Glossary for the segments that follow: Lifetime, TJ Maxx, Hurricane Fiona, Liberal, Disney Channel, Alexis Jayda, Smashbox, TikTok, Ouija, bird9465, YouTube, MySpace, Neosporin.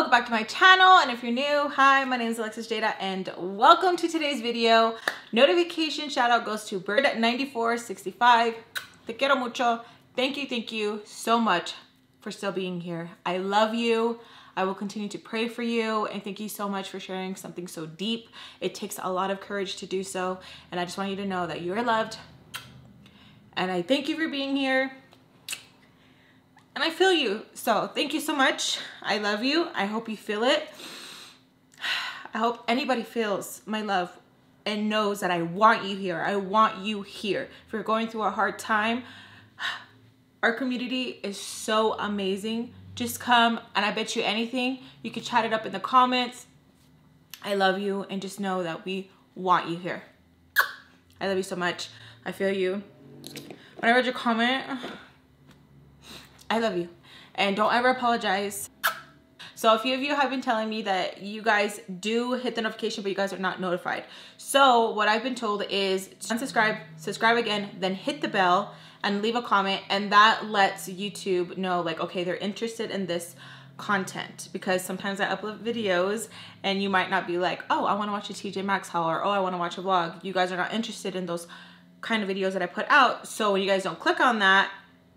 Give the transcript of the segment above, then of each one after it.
welcome back to my channel, and if you're new, hi, my name is Alexis Jayda and welcome to today's video. Notification shout out goes to bird9465. Te quiero mucho. Thank you so much for still being here. I love you. I will continue to pray for you, and thank you so much for sharing something so deep. It takes a lot of courage to do so, and I just want you to know that you are loved, and I thank you for being here. And I feel you, so thank you so much. I love you. I hope you feel it. I hope anybody feels my love and knows that I want you here. I want you here. If you're going through a hard time, our community is so amazing. Just come, and I bet you anything, you can chat it up in the comments. I love you, and just know that we want you here. I love you so much. I feel you. When I read your comment, I love you, and don't ever apologize. So a few of you have been telling me that you guys do hit the notification, but you guys are not notified. So what I've been told is unsubscribe, subscribe again, then hit the bell and leave a comment, and that lets YouTube know, like, okay, they're interested in this content, because sometimes I upload videos and you might not be like, oh, I want to watch a TJ Maxx haul, or oh, I want to watch a vlog. You guys are not interested in those kind of videos that I put out. So when you guys don't click on that,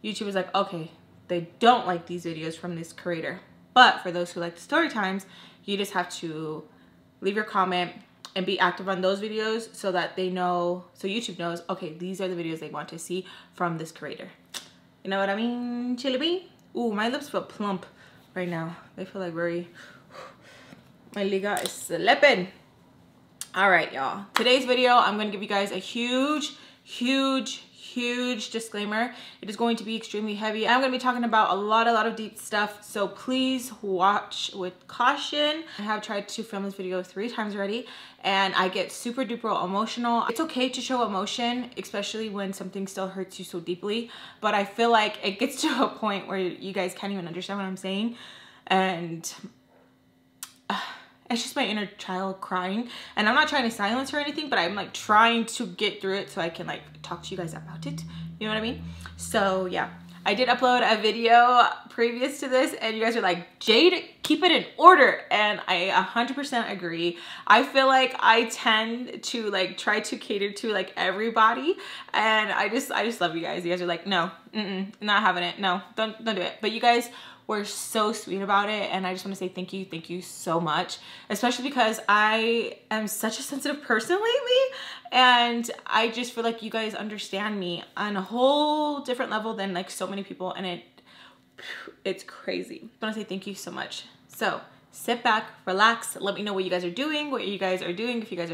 YouTube is like, okay, they don't like these videos from this creator. But for those who like the story times, you just have to leave your comment and be active on those videos so that they know, so YouTube knows, okay, these are the videos they want to see from this creator. You know what I mean, Chili Bee? Ooh, my lips feel plump right now. They feel like very, my liga is slipping. All right, y'all. Today's video, I'm gonna give you guys a huge disclaimer. It is going to be extremely heavy. I'm going to be talking about a lot of deep stuff, so please watch with caution. I have tried to film this video 3 times already, and I get super duper emotional. It's okay to show emotion, especially when something still hurts you so deeply, but I feel like it gets to a point where you guys can't even understand what I'm saying, and it's just my inner child crying, and I'm not trying to silence her or anything, but I'm like trying to get through it so I can like talk to you guys about it. You know what I mean? So yeah, I did upload a video previous to this, and you guys are like, Jade, keep it in order, and I 100% agree. I feel like I tend to like try to cater to like everybody, and I just love you guys. You guys are like, no, not having it. No, don't do it. But you guys were so sweet about it, and I just want to say thank you so much, especially because I am such a sensitive person lately, and I just feel like you guys understand me on a whole different level than like so many people, and it's crazy. I want to say thank you so much. So sit back, relax, let me know what you guys are doing, if you guys are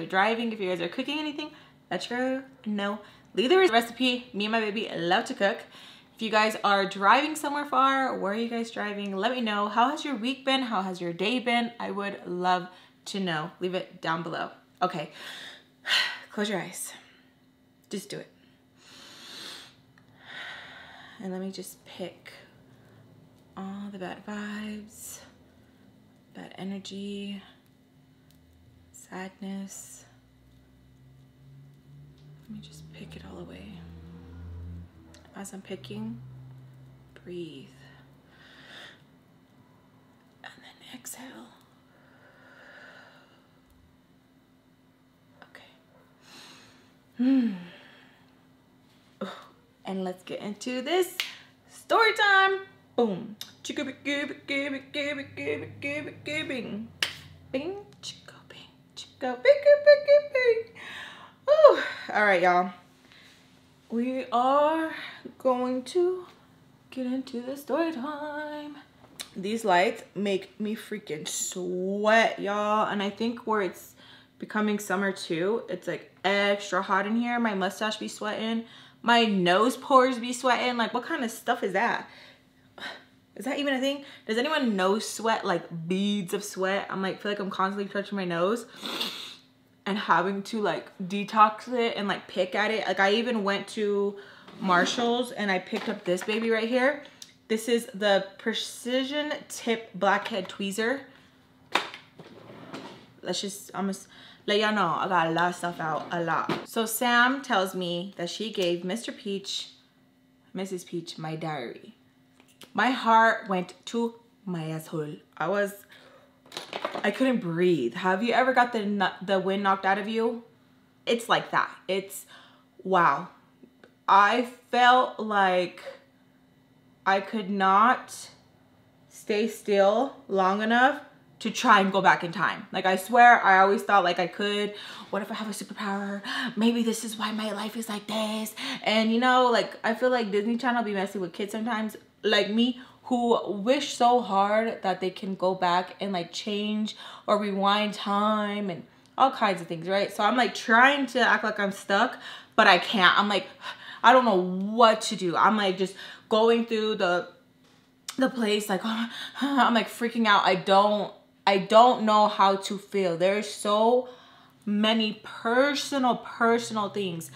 driving, if you guys are cooking anything, let you know. Leave the recipe. Me and my baby love to cook. If you guys are driving somewhere far, where are you guys driving? Let me know. How has your week been? How has your day been? I would love to know. Leave it down below. Okay, close your eyes. Just do it. And let me just pick all the bad vibes, bad energy, sadness. Let me just pick it all away. As I'm picking, breathe, and then exhale. Okay. And let's get into this story time. Boom. Chicka bing, bing, bing, bing, bing, bing, bing, chicka bing, bing. Ooh. All right, y'all. We are going to get into the story time. These lights make me freaking sweat, y'all. And I think where it's becoming summer too, it's like extra hot in here. My mustache be sweating. My nose pores be sweating. Like, what kind of stuff is that? Is that even a thing? Does anyone know sweat, like beads of sweat? I'm like, feel like I'm constantly touching my nose and having to like detox it and like pick at it. Like, I even went to Marshall's and I picked up this baby right here. This is the precision tip blackhead tweezer. Let's just almost let y'all know I got a lot of stuff out, a lot. So Sam tells me that she gave Mr. Peach, Mrs. Peach, my diary. My heart went to my asshole. I was I couldn't breathe. Have you ever got the wind knocked out of you? It's like that. It's, wow. I felt like I could not stay still long enough to try and go back in time. Like, I swear, I always thought like I could. What if I have a superpower? Maybe this is why my life is like this. And you know, like, I feel like Disney Channel be messing with kids sometimes, like me, who wish so hard that they can go back and like change or rewind time and all kinds of things, right? So I'm like trying to act like I'm stuck, but I can't. I'm like, I don't know what to do. I'm like just going through the place, like, oh, I'm like freaking out. I don't know how to feel. There's so many personal things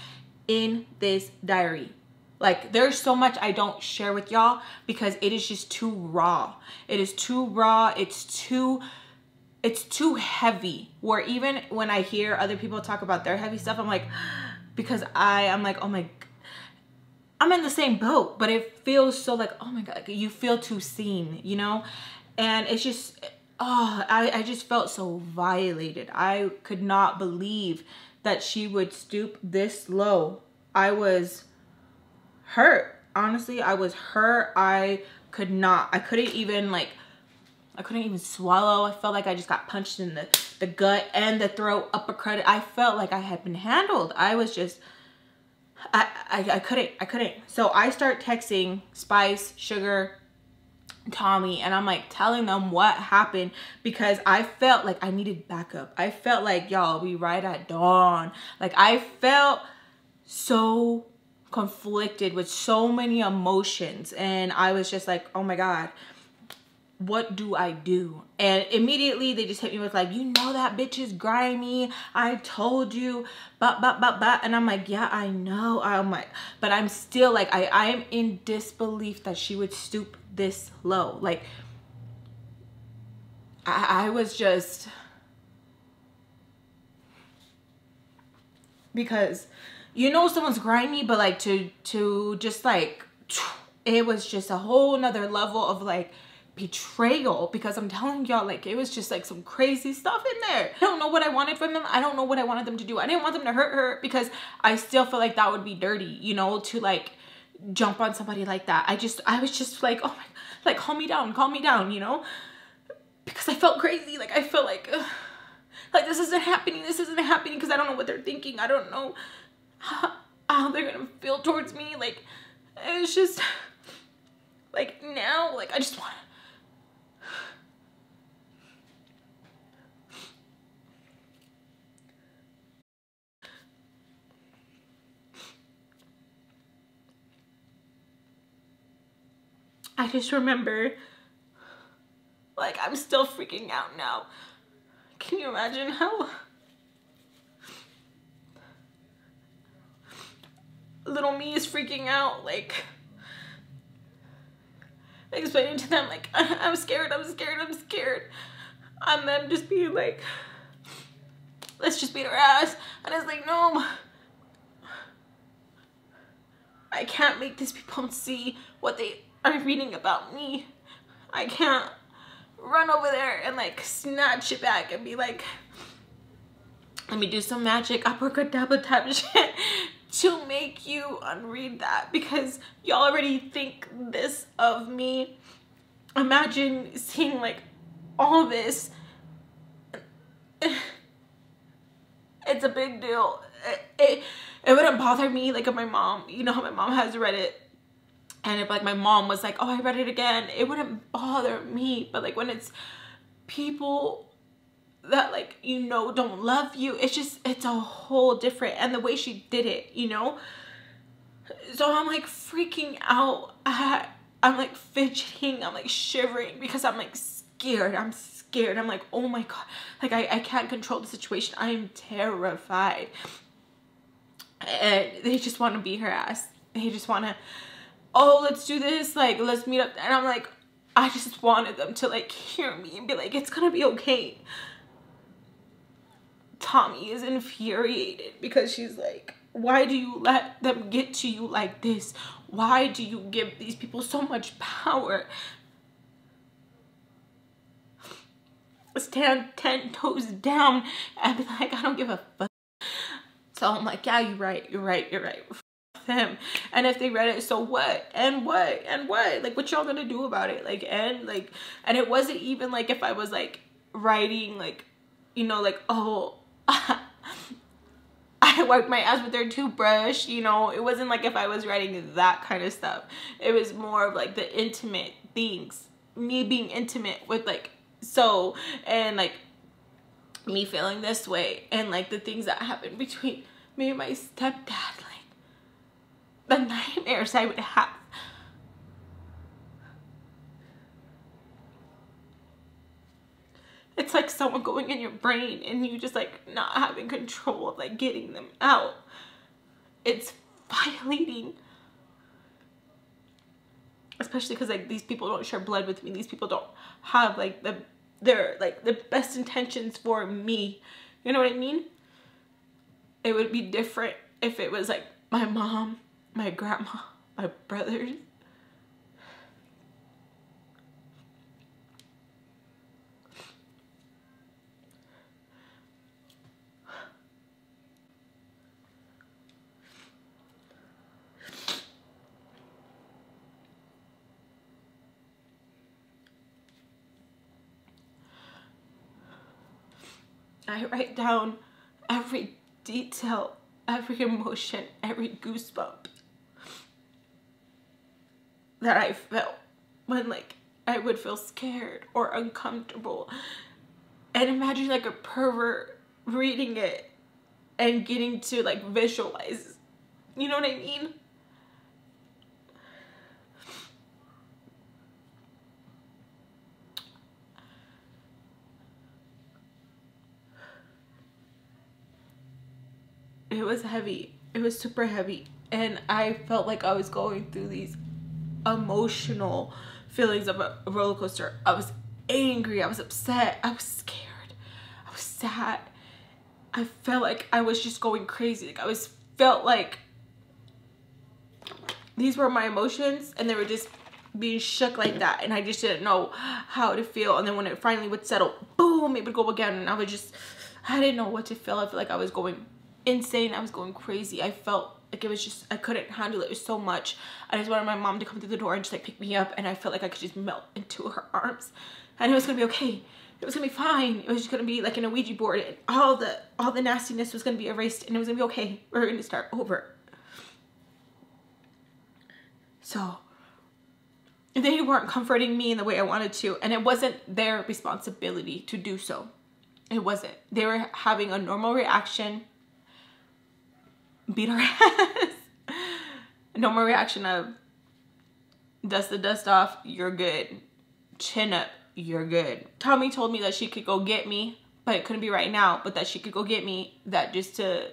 in this diary. Like, there's so much I don't share with y'all because it is just too raw. It is too raw. It's too heavy. Where even when I hear other people talk about their heavy stuff, I'm like, because I'm like, oh my, I'm in the same boat, but it feels so like, oh my God, like, you feel too seen, you know? And it's just, oh, I just felt so violated. I could not believe that she would stoop this low. I was hurt. Honestly, I was hurt. I couldn't even swallow. I felt like I just got punched in the gut and the throat, uppercut. I felt like I had been handled. I was just, I couldn't. So I start texting Spice, Sugar, Tommy, and I'm like telling them what happened because I felt like I needed backup. I felt like, y'all, we right at dawn. Like, I felt so conflicted with so many emotions, and I was just like, oh my God, what do I do? And immediately they just hit me with like, you know that bitch is grimy, I told you, but, and I'm like, yeah, I know, I'm like, but I'm still like, I'm in disbelief that she would stoop this low. Like, I was just, because you know someone's grimy, but like to just like, it was just a whole nother level of like betrayal, because I'm telling y'all, like, it was just like some crazy stuff in there. I don't know what I wanted from them. I don't know what I wanted them to do. I didn't want them to hurt her because I still feel like that would be dirty, you know, to like jump on somebody like that. I was just like, oh my, like, calm me down, you know, because I felt crazy. Like, I felt like, ugh, like, this isn't happening because I don't know what they're thinking. I don't know how they're gonna feel towards me. Like, it's just like, now, like, I just want I just remember, like, I'm still freaking out now. Can you imagine how little me is freaking out? Like, explaining to them, like, I'm scared. And them just being like, let's just beat her ass. And I was like, no. I can't make these people see what they are reading about me. I can't run over there and like snatch it back and be like, let me do some magic abracadabra type shit to make you unread that, because y'all already think this of me. Imagine seeing like all this. It's a big deal. It wouldn't bother me like if my mom, you know how my mom has read it, and if like my mom was like, oh, I read it again, it wouldn't bother me. But like when it's people that like, you know, don't love you, it's just, it's a whole different, and the way she did it, you know? So I'm like freaking out. I'm like fidgeting, I'm like shivering because I'm like scared. I'm scared. I'm like, oh my God, like I can't control the situation. I am terrified. And they just want to beat her ass. They just want to, oh, let's do this, like, let's meet up. And I'm like, I just wanted them to like hear me and be like, it's gonna be okay. Tommy is infuriated because she's like, why do you let them get to you like this? Why do you give these people so much power? stand 10 toes down and be like, I don't give a fuck. So I'm like, yeah, you're right, you're right, you're right. F them. And if they read it, so what? And what? And what? Like, what y'all gonna do about it? Like, and like, and it wasn't even like if I was like writing like, you know, like, oh, I wiped my ass with their toothbrush, you know. It wasn't like if I was writing that kind of stuff. It was more of like the intimate things, me being intimate with like, so, and like me feeling this way, and like the things that happened between me and my stepdad, like the nightmares I would have. It's like someone going in your brain and you just like not having control of like getting them out. It's violating. Especially because like these people don't share blood with me. These people don't have like their best intentions for me. You know what I mean? It would be different if it was like my mom, my grandma, my brothers. I write down every detail, every emotion, every goosebump that I felt when like I would feel scared or uncomfortable. And imagine like a pervert reading it and getting to like visualize, you know what I mean? It was heavy. It was super heavy. And I felt like I was going through these emotional feelings of a roller coaster. I was angry. I was upset. I was scared. I was sad. I felt like I was just going crazy. Like I was, felt like these were my emotions and they were just being shook like that. And I just didn't know how to feel. And then when it finally would settle, boom, it would go again. And I would just, I didn't know what to feel. I felt like I was going insane. I was going crazy. I felt like it was just, I couldn't handle it. It was so much. I just wanted my mom to come through the door and just like pick me up, and I felt like I could just melt into her arms and it was gonna be okay. It was gonna be fine. It was just gonna be like an Ouija board and all the nastiness was gonna be erased and it was gonna be okay. We're gonna start over. So they weren't comforting me in the way I wanted to, and it wasn't their responsibility to do so. It wasn't. They were having a normal reaction. Beat our ass. No more reaction of dust the dust off, you're good. Chin up, you're good. Tommy told me that she could go get me, but it couldn't be right now, but that she could go get me. That just to,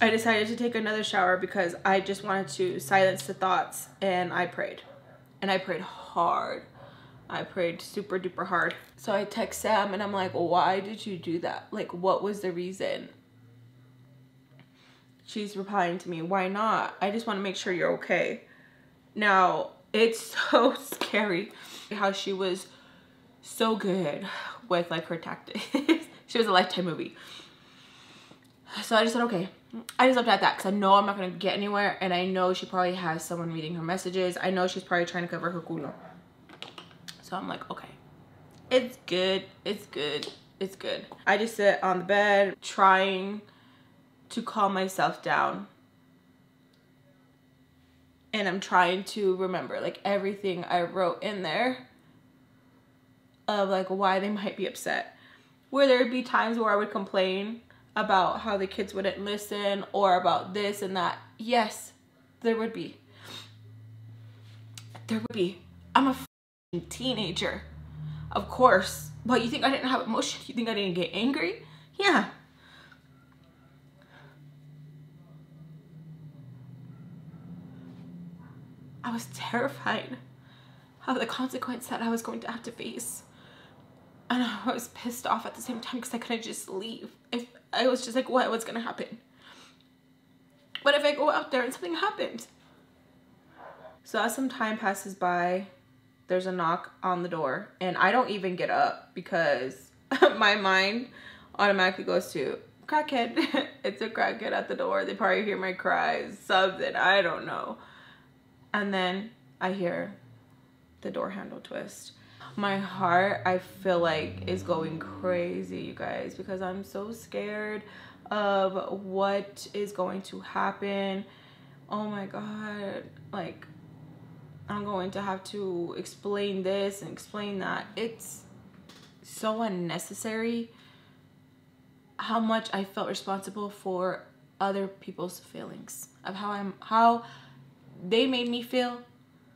I decided to take another shower because I just wanted to silence the thoughts, and I prayed. And I prayed hard. I prayed super duper hard. So I text Sam and I'm like, why did you do that? Like, what was the reason? She's replying to me, why not? I just want to make sure you're okay. Now, it's so scary how she was so good with like her tactics. She was a Lifetime movie. So I just said, okay. I just left it at that because I know I'm not going to get anywhere, and I know she probably has someone reading her messages. I know she's probably trying to cover her culo. So I'm like, okay, it's good, it's good, it's good. I just sit on the bed trying to calm myself down. And I'm trying to remember like everything I wrote in there of like why they might be upset. Where there would be times where I would complain about how the kids wouldn't listen or about this and that. Yes, there would be. There would be. I'm a teenager, of course. But you think I didn't have emotion? You think I didn't get angry? Yeah. I was terrified of the consequence that I was going to have to face, and I was pissed off at the same time because I couldn't just leave. If I was just like, what's gonna happen? What if I go out there and something happens? So as some time passes by, there's a knock on the door, and I don't even get up because my mind automatically goes to crackhead. It's a crackhead at the door. They probably hear my cries, something, I don't know. And then I hear the door handle twist. My heart, I feel like, is going crazy, you guys, because I'm so scared of what is going to happen. Oh my God, like, I'm going to have to explain this and explain that. It's so unnecessary how much I felt responsible for other people's feelings, of how they made me feel,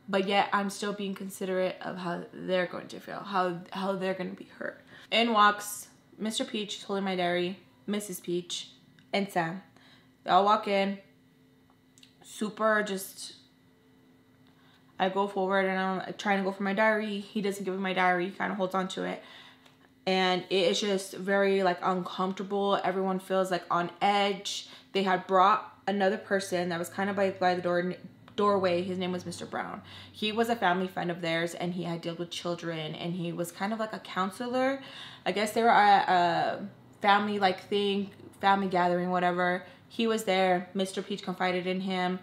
but yet I'm still being considerate of how they're going to feel, how they're going to be hurt. In walks Mr. Peach, holding my diary, Mrs. Peach, and Sam. They all walk in. Super just, I go forward and I'm trying to go for my diary. He doesn't give me my diary. He kind of holds on to it. And it is just very like uncomfortable. Everyone feels like on edge. They had brought another person that was kind of by the doorway. His name was Mr. Brown. He was a family friend of theirs, and he had dealt with children, and he was kind of like a counselor. I guess they were at a family like thing, family gathering, whatever. He was there. Mr. Peach confided in him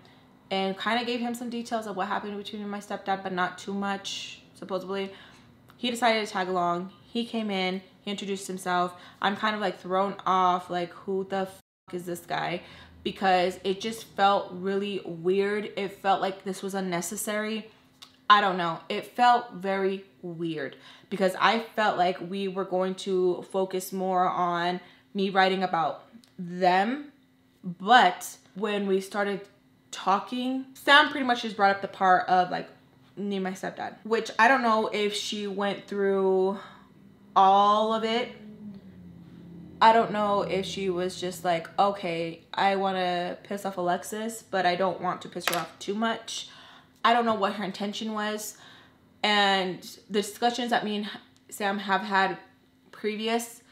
and kind of gave him some details of what happened between him and my stepdad, but not too much, supposedly. He decided to tag along. He came in. He introduced himself. I'm kind of like thrown off, like, who the fuck is this guy? Because it just felt really weird. It felt like this was unnecessary. I don't know. It felt very weird because I felt like we were going to focus more on me writing about them. But when we started talking, Sam pretty much just brought up the part of like me and my stepdad, which I don't know if she went through all of it. I don't know if she was just like, okay, I want to piss off Alexis, but I don't want to piss her off too much. I don't know what her intention was. And the discussions that me and Sam have had previous,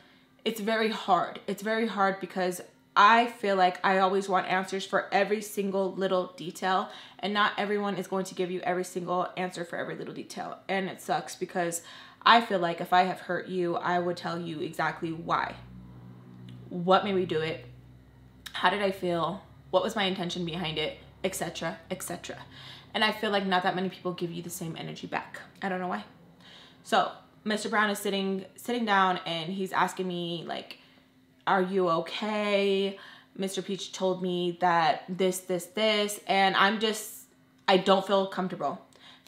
it's very hard. It's very hard because I feel like I always want answers for every single little detail, and not everyone is going to give you every single answer for every little detail. And it sucks because I feel like if I have hurt you, I would tell you exactly why. What made me do it? How did I feel? What was my intention behind it? Etc. Etc. And I feel like not that many people give you the same energy back. I don't know why. So Mr. Brown is sitting down, and he's asking me like, "Are you okay? Mr. Peach told me that this," and I don't feel comfortable.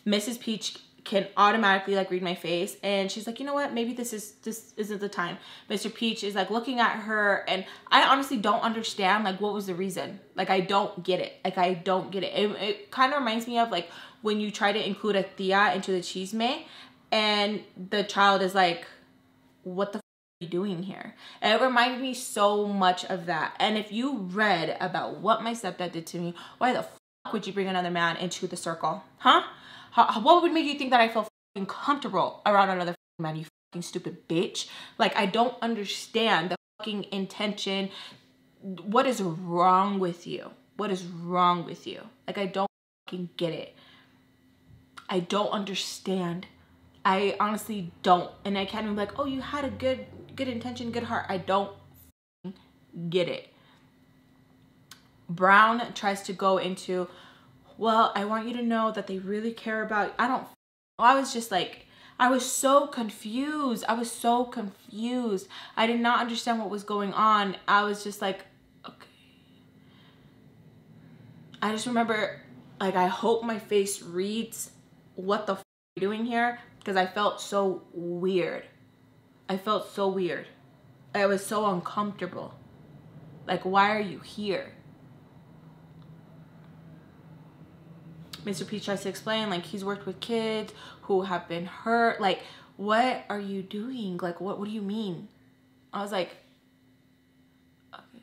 Mrs. Peach can automatically like read my face, and she's like, you know what, maybe this isn't the time. Mr. Peach is like looking at her, and I honestly don't understand like what was the reason. Like, I don't get it. Like, I don't get it. It kind of reminds me of like when you try to include a tia into the chisme and the child is like, what the f are you doing here? And it reminded me so much of that. And if you read about what my stepdad did to me, why the f would you bring another man into the circle? Huh? What would make you think that I feel f***ing comfortable around another f***ing man, you f***ing stupid bitch? Like, I don't understand the f***ing intention. What is wrong with you? What is wrong with you? Like, I don't f***ing get it. I don't understand. I honestly don't. And I can't even be like, oh, you had a good intention, good heart. I don't f***ing get it. Brown tries to go into, well, I want you to know that they really care about you. I was just like, I was so confused. I was so confused. I did not understand what was going on. I was just like, okay. I just remember, like, I hope my face reads, what the f are you doing here? Because I felt so weird. I felt so weird. I was so uncomfortable. Like, why are you here? Mr. Peach tries to explain, like, he's worked with kids who have been hurt. Like, what are you doing? Like, what do you mean? I was like, okay.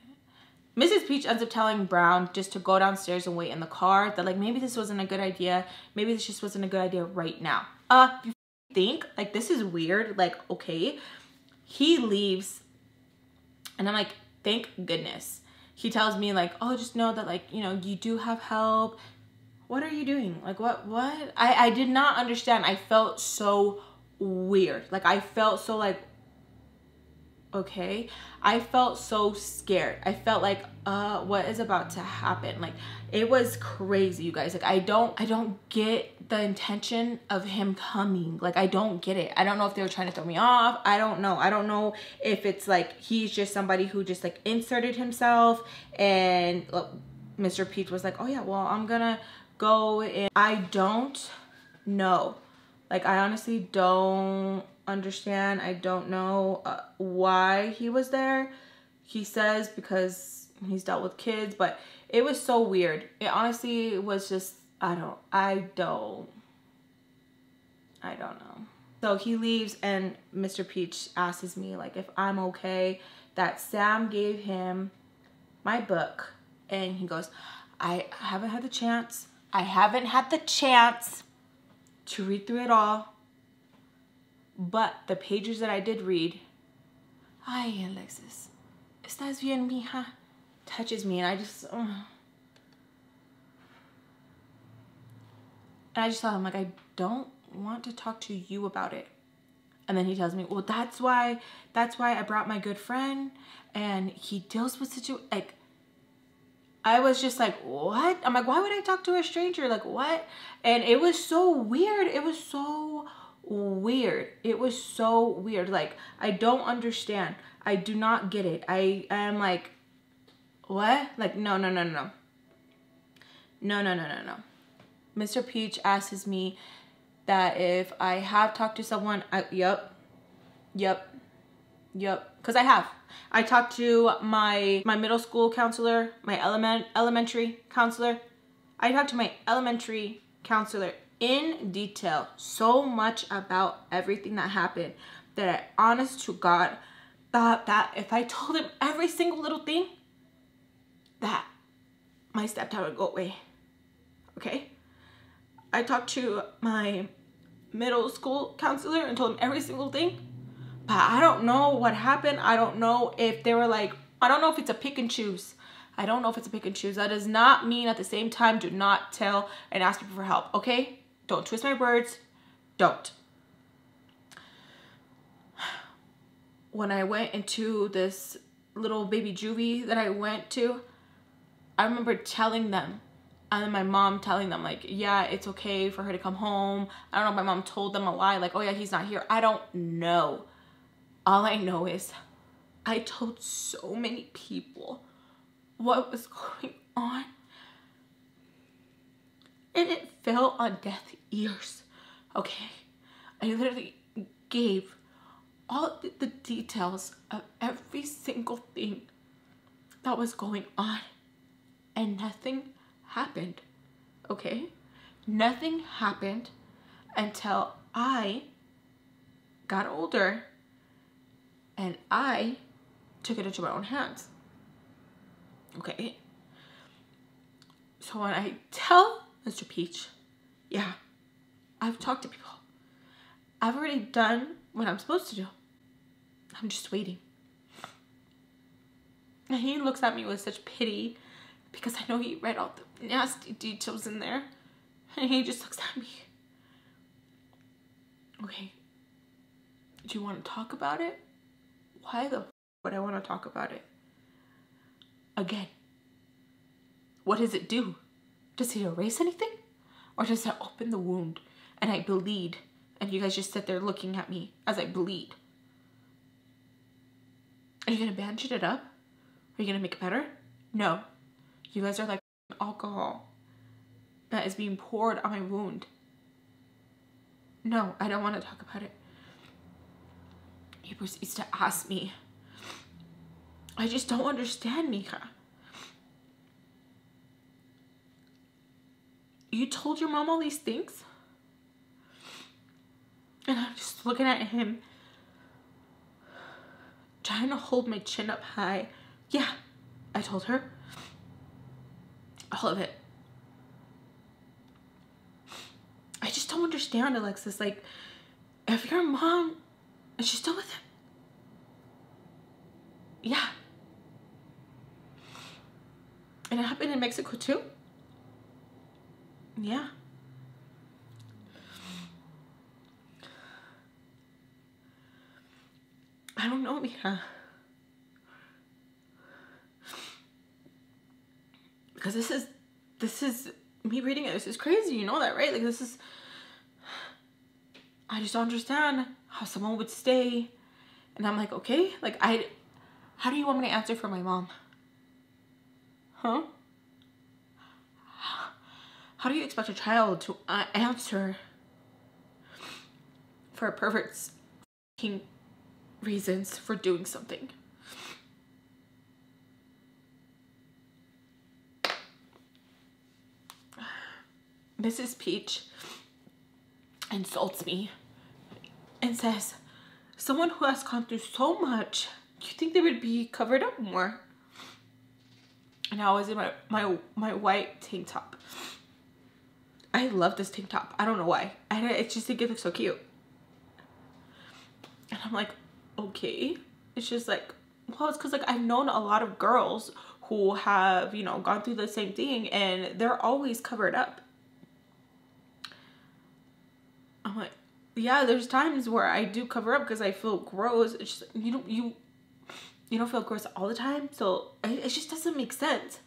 Mrs. Peach ends up telling Brown just to go downstairs and wait in the car. That, like, maybe this wasn't a good idea. Maybe this just wasn't a good idea right now. You think? Like, this is weird. Like, okay. He leaves. And I'm like, thank goodness. He tells me, like, oh, just know that, like, you know, you do have help. what are you doing? Like, what? I did not understand. I felt so weird. Like, I felt so, like, okay. I felt so scared. I felt like, what is about to happen? Like, it was crazy, you guys. Like, I don't get the intention of him coming. Like, I don't get it. I don't know if they were trying to throw me off. I don't know. I don't know if it's, like, he's just somebody who just, like, inserted himself. And Mr. Peach was like, oh, yeah, well, I'm gonna go in. I don't know. Like, I honestly don't understand. I don't know why he was there. He says because he's dealt with kids, but it was so weird. It honestly was just, I don't know. So he leaves and Mr. Peach asks me, like, if I'm okay, that Sam gave him my book. And he goes, I haven't had the chance. I haven't had the chance to read through it all, but the pages that I did read, ay, Alexis, estás bien, mija, touches me, and I just, and I just tell him, like, I don't want to talk to you about it. And then he tells me, well, that's why I brought my good friend, and he deals with situations. Like, I was just like, what? I'm like, why would I talk to a stranger? Like, what? And it was so weird. It was so weird. It was so weird. Like, I don't understand. I do not get it. I am like, what? Like, no. No. Mr. Peach asks me that if I have talked to someone, Yep, because I have. I talked to my middle school counselor, my elementary counselor. I talked to my elementary counselor in detail, so much about everything that happened that I, honest to God, thought that if I told him every single little thing, that my stepdad would go away, okay? I talked to my middle school counselor and told him every single thing. But I don't know what happened. I don't know if they were like, I don't know if it's a pick and choose. I don't know if it's a pick and choose. That does not mean at the same time, do not tell and ask people for help. Okay? Don't twist my words. Don't. When I went into this little baby juvie that I went to, I remember telling them, and then my mom telling them, like, yeah, it's okay for her to come home. I don't know if my mom told them a lie, like, oh yeah, he's not here. I don't know. All I know is I told so many people what was going on, and it fell on deaf ears, okay? I literally gave all the details of every single thing that was going on, and nothing happened, okay? Nothing happened until I got older. And I took it into my own hands, okay? So when I tell Mr. Peach, yeah, I've talked to people. I've already done what I'm supposed to do. I'm just waiting. And he looks at me with such pity because I know he read all the nasty details in there. And he just looks at me. Okay, do you want to talk about it? Why the f would I want to talk about it? Again, what does it do? Does it erase anything? Or does it open the wound and I bleed? And you guys just sit there looking at me as I bleed. Are you going to bandage it up? Are you going to make it better? No. You guys are like alcohol that is being poured on my wound. No, I don't want to talk about it. He proceeds to ask me, I just don't understand, Mika. You told your mom all these things? And I'm just looking at him, trying to hold my chin up high. Yeah, I told her. All of it. I just don't understand, Alexis. Like, if your mom... and she's still with him. Yeah. And it happened in Mexico too? Yeah. I don't know, Mia. Because this is me reading it. This is crazy. You know that, right? Like, this is, I just don't understand how someone would stay. And I'm like, okay, like, how do you want me to answer for my mom? Huh? How do you expect a child to answer for a pervert's reasons for doing something? Mrs. Peach insults me and says, someone who has gone through so much, do you think they would be covered up more? And I was in my white tank top. I love this tank top. I don't know why. It's just, it looks so cute. And I'm like, okay. It's just like, well, it's because, like, I've known a lot of girls who have, you know, gone through the same thing, and they're always covered up. I'm like, yeah, there's times where I do cover up because I feel gross. It's just, you don't feel gross all the time, so it just doesn't make sense.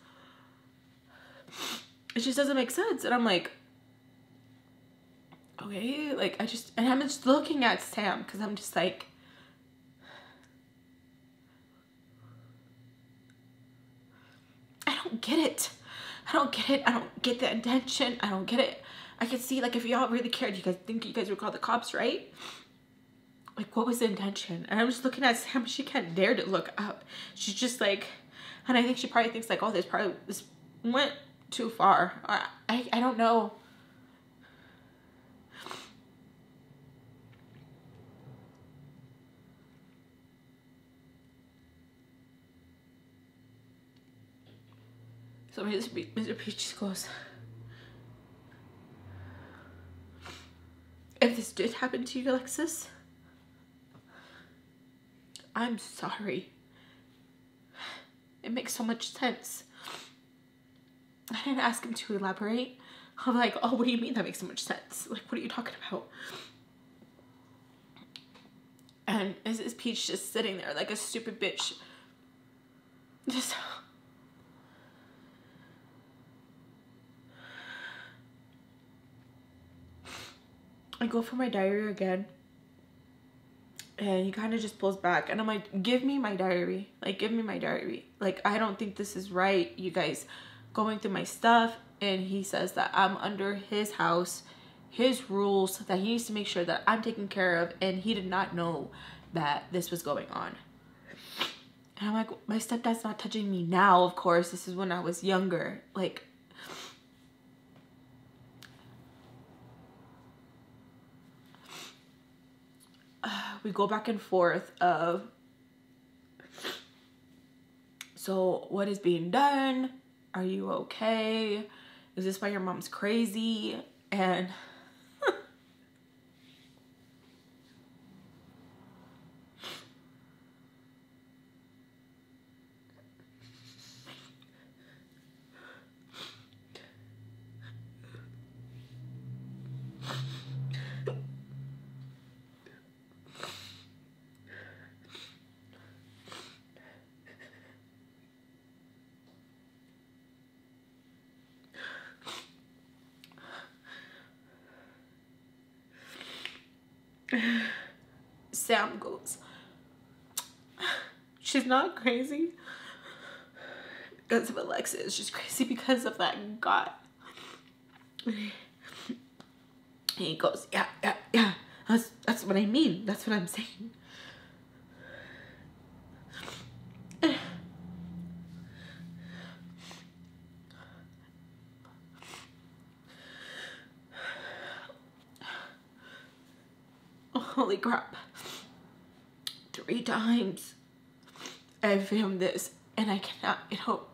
It just doesn't make sense. And I'm like, okay, like, and I'm just looking at Sam because I'm just like, I don't get it. I don't get it. I don't get the intention. I don't get it. I could see, like, if y'all really cared, you guys would call the cops, right? Like, what was the intention? And I'm just looking at Sam. She can't dare to look up. She's just like, and I think she probably thinks, like, oh, this went too far. Or I don't know. So Mr. Peach just goes, if this did happen to you, Alexis, I'm sorry. It makes so much sense. I didn't ask him to elaborate. I'm like, oh, what do you mean that makes so much sense? Like, what are you talking about? And Mrs. Peach just sitting there like a stupid bitch. Just... I go for my diary again, and he kind of just pulls back, and I'm like, give me my diary. Like, give me my diary. Like, I don't think this is right, you guys going through my stuff. And he says that I'm under his house, his rules, that he needs to make sure that I'm taken care of, and he did not know that this was going on. And I'm like, my stepdad's not touching me now, of course. This is when I was younger. Like, we go back and forth of, so what is being done? Are you okay? Is this why your mom's crazy? And Sam goes, she's not crazy because of Alexis. She's crazy because of that God. And he goes, yeah, yeah, yeah. That's what I mean. That's what I'm saying. Holy crap. 3 times I filmed this, and I cannot get hope.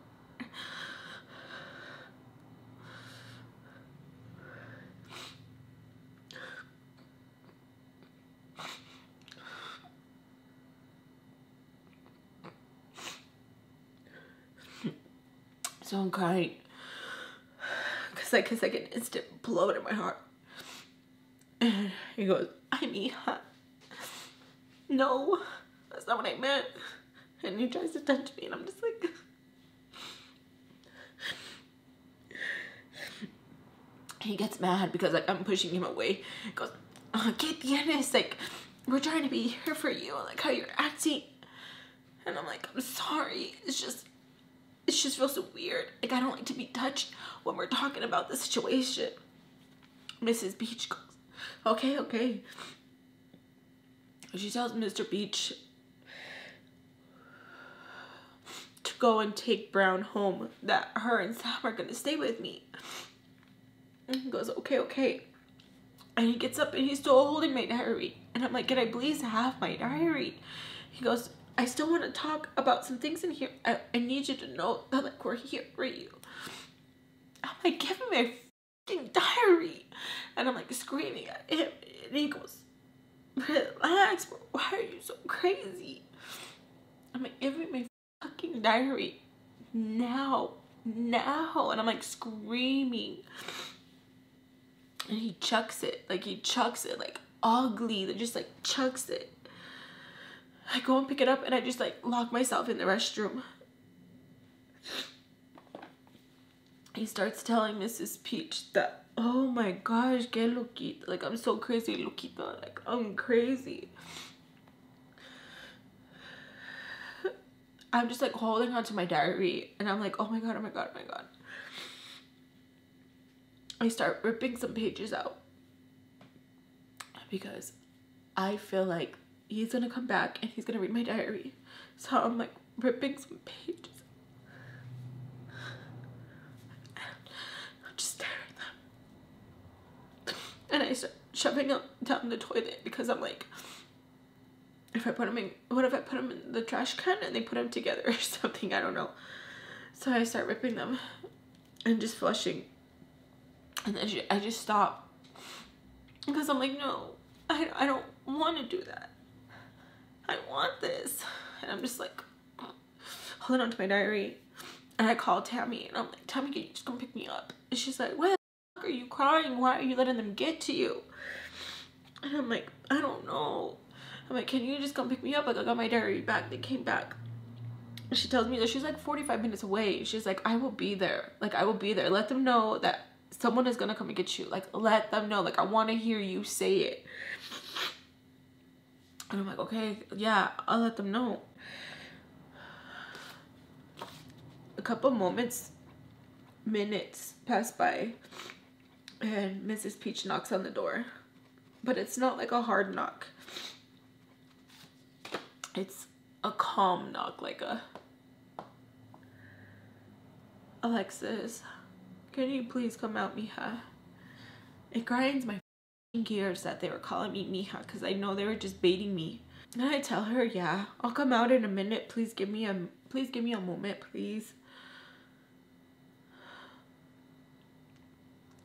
So I'm crying because because I get like an instant blow in my heart. And he goes, I mean, no, that's not what I meant. And he tries to touch me and I'm just like. He gets mad because like I'm pushing him away. He goes, oh, ¿qué tienes? Like, we're trying to be here for you, like how you're acting. And I'm like, I'm sorry. It just feels so weird. Like, I don't like to be touched when we're talking about the situation. Mrs. Beach goes, okay, okay. She tells Mr. Beach to go and take Brown home, that her and Sam are gonna stay with me. And he goes, okay, okay. And he gets up and he's still holding my diary. And I'm like, can I please have my diary? He goes, I still want to talk about some things in here. I need you to know that like we're here for you. I'm like, give me my fucking diary. And I'm like screaming at him. And he goes, relax, bro. Why are you so crazy? I'm like, give me my fucking diary now. Now. And I'm like screaming. And he chucks it. Like, he chucks it like ugly. They just like chucks it. I go and pick it up and I just like lock myself in the restroom. He starts telling Mrs. Peach that, oh my gosh, que Luquita. Like, I'm so crazy, Luquita. Like, I'm crazy. I'm just like holding on to my diary and I'm like, oh my god, oh my god, oh my god. I start ripping some pages out because I feel like he's gonna come back and he's gonna read my diary. So I'm like ripping some pages. I'm just staring at them. And I start shoving them down the toilet because I'm like, what if I put them in the trash can and they put them together or something? I don't know. So I start ripping them and just flushing. And then I just stop because I'm like, no, I don't want to do that. I want this. And I'm just like holding on to my diary. And I call Tammy and I'm like, Tammy, can you just come pick me up? And she's like, what the fuck are you crying? Why are you letting them get to you? And I'm like, I don't know. I'm like, can you just come pick me up? Like, I got my diary back. They came back. And she tells me that she's like 45 minutes away. She's like, I will be there. Like, I will be there. Let them know that someone is gonna come and get you. Like, let them know. Like, I want to hear you say it. And I'm like, okay, yeah, I'll let them know. A couple minutes pass by, and Mrs. Peach knocks on the door. But it's not like a hard knock. It's a calm knock, like a, Alexis, can you please come out, mija? It grinds my gears that they were calling me mija because I know they were just baiting me. And I tell her, yeah, I'll come out in a minute. Please give me a moment, please.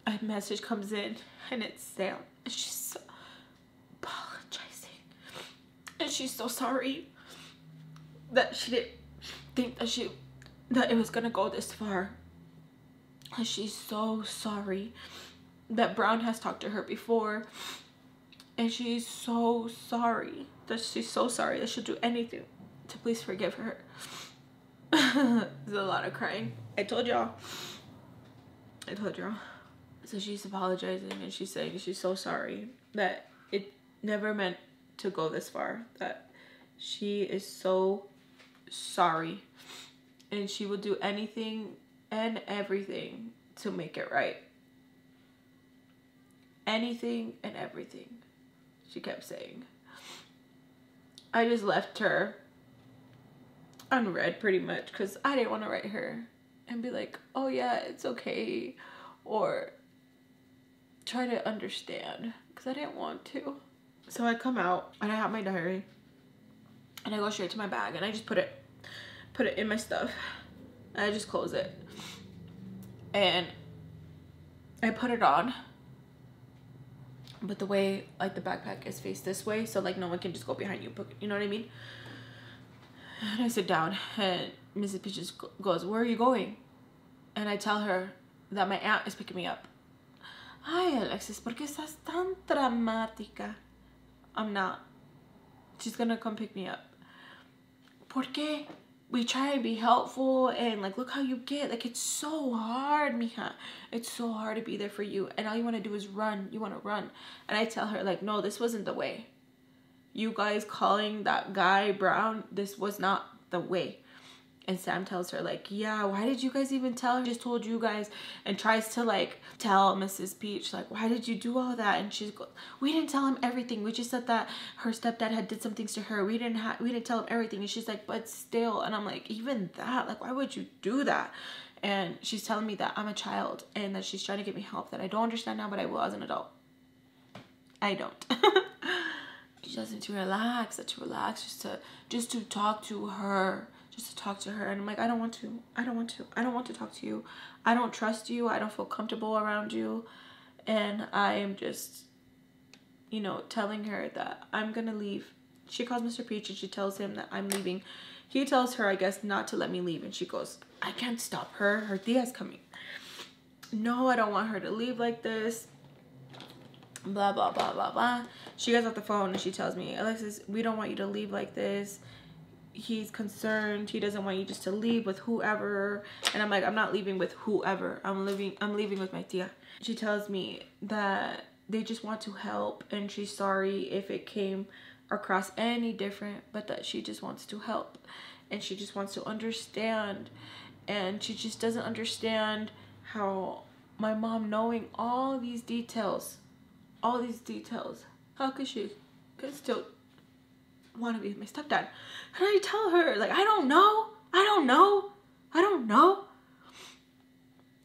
A message comes in and it's Sam. And she's apologizing. And she's so sorry that she didn't think that it was gonna go this far. And she's so sorry that Brown has talked to her before, and she's so sorry that she'll do anything to please forgive her. There's a lot of crying. I told y'all. So she's apologizing and she's saying she's so sorry that it never meant to go this far, that she is so sorry and she will do anything and everything to make it right. Anything and everything, she kept saying. I just left her unread pretty much because I didn't want to write her and be like, oh yeah, it's okay, or try to understand, because I didn't want to. So I come out and I have my diary and I go straight to my bag and I just put it in my stuff and I just close it and I put it on. But the way, like, the backpack is faced this way, so like no one can just go behind you, you know what I mean? And I sit down and Mrs. Peaches goes, where are you going? And I tell her that my aunt is picking me up. Ay, Alexis, ¿por qué estás tan dramática? I'm not. She's gonna come pick me up. ¿Por qué? We try and be helpful and like, look how you get. Like, it's so hard, mija. It's so hard to be there for you. And all you want to do is run. You want to run. And I tell her, like, no, this wasn't the way. You guys calling that guy Brown, this was not the way. And Sam tells her, like, yeah, why did you guys even tell her? Just told you guys. And tries to, like, tell Mrs. Peach, like, why did you do all that? And she's go, we didn't tell him everything. We just said that her stepdad had did some things to her. We didn't tell him everything. And she's like, but still. And I'm like, even that? Like, why would you do that? And she's telling me that I'm a child and that she's trying to get me help that I don't understand now, but I will as an adult. I don't. She doesn't to relax, just to talk to her. And I'm like, I don't want to talk to you. I don't trust you. I don't feel comfortable around you. And I am just, you know, telling her that I'm gonna leave. She calls Mr. Peach and she tells him that I'm leaving. He tells her, I guess, not to let me leave. And she goes, I can't stop her. Her tia's coming. No, I don't want her to leave like this. Blah, blah, blah, blah, blah. She gets off the phone and she tells me, Alexis, we don't want you to leave like this. He's concerned. He doesn't want you just to leave with whoever. And I'm like, I'm not leaving with whoever. I'm leaving with my tia. She tells me that they just want to help and she's sorry if it came across any different, but that she just wants to help and she just wants to understand. And she just doesn't understand how my mom, knowing all these details, how could she still want to be with my stepdad? And I tell her, like, I don't know.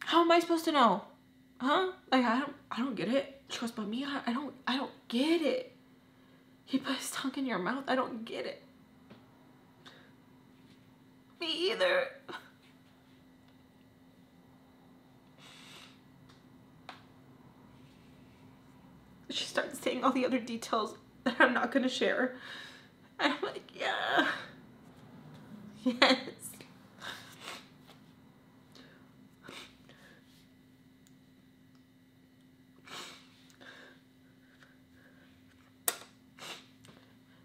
How am I supposed to know? Huh? Like, I don't get it. She goes, but me, I don't get it. He put his tongue in your mouth. I don't get it. Me either. She starts saying all the other details that I'm not gonna share. And I'm like, yeah. Yes.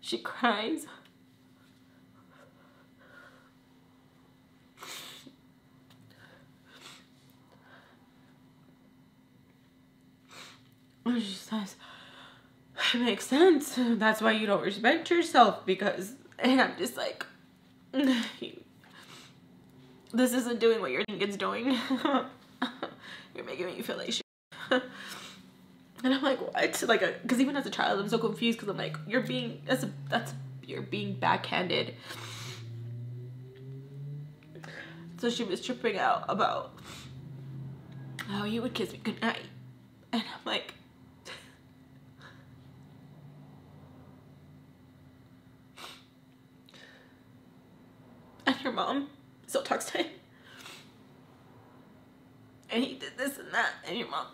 She cries. And she says, it makes sense. That's why you don't respect yourself, because, and I'm just like, this isn't doing what your it's doing. You're making me feel like shit. And I'm like, what? Like, because even as a child, I'm so confused, because I'm like, you're being backhanded. So she was tripping out about how you would kiss me goodnight. And I'm like, your mom still talks to him, and he did this and that, and your mom.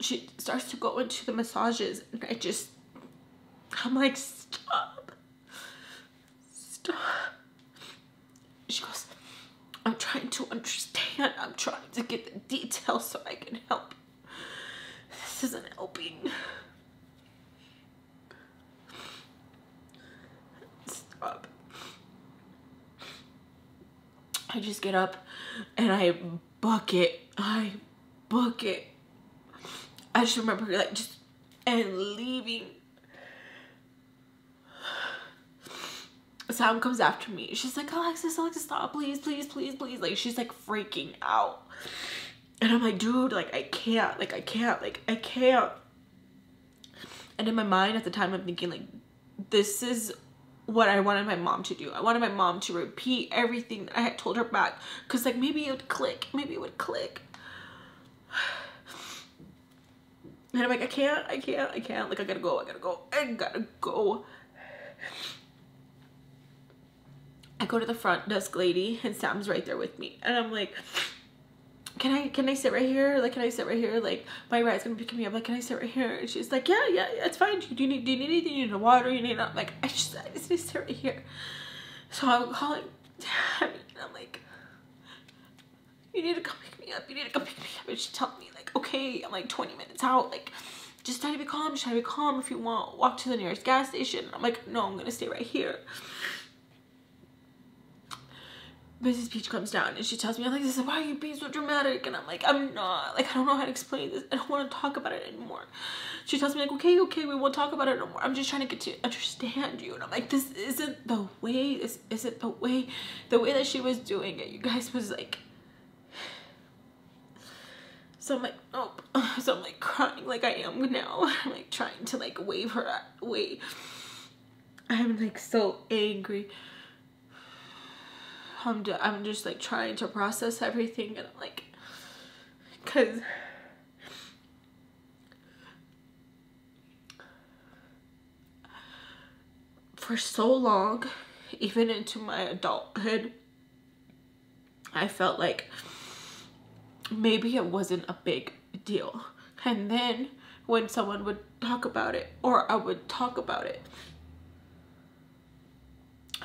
She starts to go into the massages, and I'm like, stop. She goes, I'm trying to understand. I'm trying to get the details so I can help. This isn't helping. Stop. I just get up and I book it. I just remember like just and leaving. Sam comes after me. She's like, Alexis, stop, please. Like, she's like freaking out. And I'm like, dude, like, I can't. And in my mind at the time, I'm thinking, like, this is what I wanted my mom to do. I wanted my mom to repeat everything that I had told her back. Because, like, maybe it would click. And I'm like, I can't. Like, I gotta go. I go to the front desk lady, and Sam's right there with me. And I'm like, can I sit right here? Like, can I sit right here? Like, my ride's gonna be picking me up. Like, can I sit right here? And she's like, yeah, it's fine. Do you need anything? You need water? You need not? Like, I just need to sit right here. So I'm calling Tammy, and I'm like, you need to come pick me up. You need to come pick me up. And she tells me, like, okay, I'm like 20 minutes out. Like, just try to be calm. Just try to be calm. If you want, walk to the nearest gas station. And I'm like, no, I'm gonna stay right here. Mrs. Peach comes down and she tells me, I'm like, this is why are you being so dramatic? And I'm like, I'm not. Like, I don't know how to explain this. I don't want to talk about it anymore. She tells me, like, okay, we won't talk about it no more. I'm just trying to get to understand you. And I'm like, this isn't the way. This isn't the way. The way that she was doing it, you guys, was like. So I'm like, nope. So I'm like crying like I am now. I'm like trying to like wave her away. I'm like so angry. I'm just like trying to process everything, and I'm like, because for so long, even into my adulthood, I felt like maybe it wasn't a big deal. And then when someone would talk about it, or I would talk about it,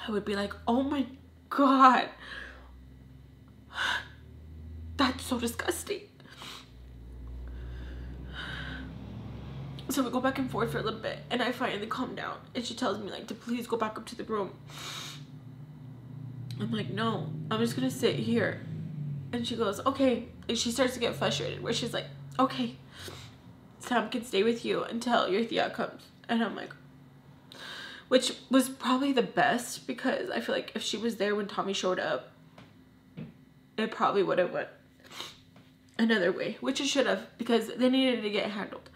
I would be like, oh my God, that's so disgusting. So we go back and forth for a little bit, and I finally calm down, and she tells me, like, to please go back up to the room. I'm like, no, I'm just gonna sit here. And she goes, okay. And she starts to get frustrated, where she's like, okay, Sam can stay with you until your Thea comes. And I'm like, which was probably the best, because I feel like if she was there when Tommy showed up, it probably would have went another way, which it should have, because they needed to get handled.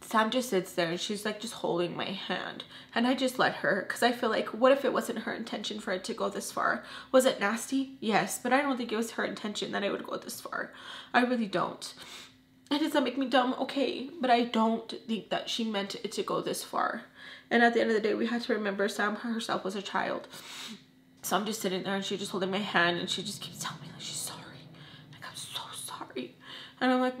Sam just sits there and she's like just holding my hand, and I just let her, because I feel like, what if it wasn't her intention for it to go this far? Was it nasty? Yes, but I don't think it was her intention that I would go this far. I really don't. And does that make me dumb? Okay, but I don't think that she meant it to go this far. And at the end of the day, we had to remember Sam herself was a child. So I'm just sitting there and she's just holding my hand, and she just keeps telling me, like, she's sorry. Like, I'm so sorry. And I'm like,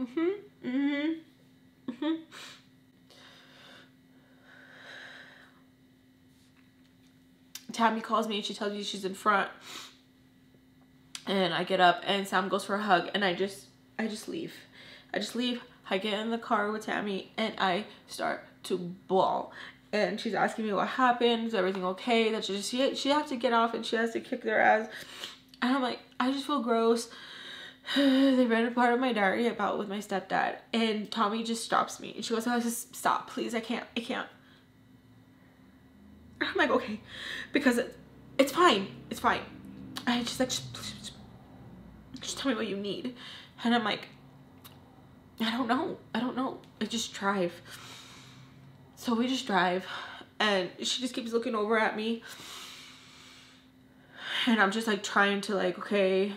Tammy calls me and she tells me she's in front, and I get up and Sam goes for a hug, and I just leave. I get in the car with Tammy and I start to bawl, and she's asking me what happened, is everything okay, that she has to get off and she has to kick their ass. And I'm like, I just feel gross. They read a part of my diary about with my stepdad, and Tommy just stops me and she goes, oh, just stop please, I can't. I'm like, okay, because it's fine. I just like, just tell me what you need. And I'm like, I don't know. I just drive. So we just drive, and she just keeps looking over at me, and I'm just like trying to like, okay.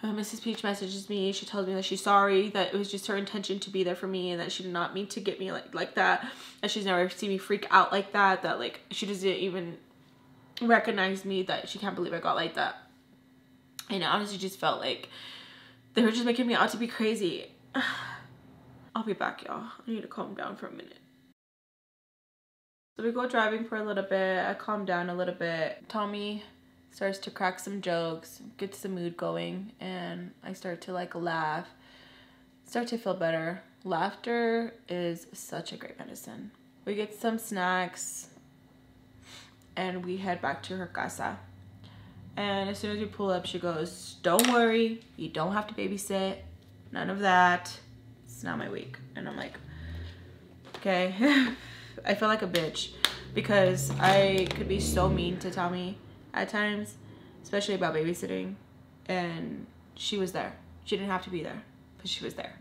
Mrs. Peach messages me. She tells me that she's sorry, that it was just her intention to be there for me, and that she did not mean to get me like that, that she's never seen me freak out like that, that like she doesn't even recognize me, that she can't believe I got like that. And I honestly just felt like they were just making me out to be crazy. I'll be back, y'all. I need to calm down for a minute. So we go driving for a little bit. I calm down a little bit. Tommy starts to crack some jokes, gets the mood going, and I start to like laugh, start to feel better. Laughter is such a great medicine. We get some snacks and we head back to her casa. And as soon as we pull up, she goes, don't worry, you don't have to babysit, none of that, it's not my week. And I'm like, okay. I feel like a bitch, because I could be so mean to Tommy at times, especially about babysitting, and she was there. She didn't have to be there, but she was there.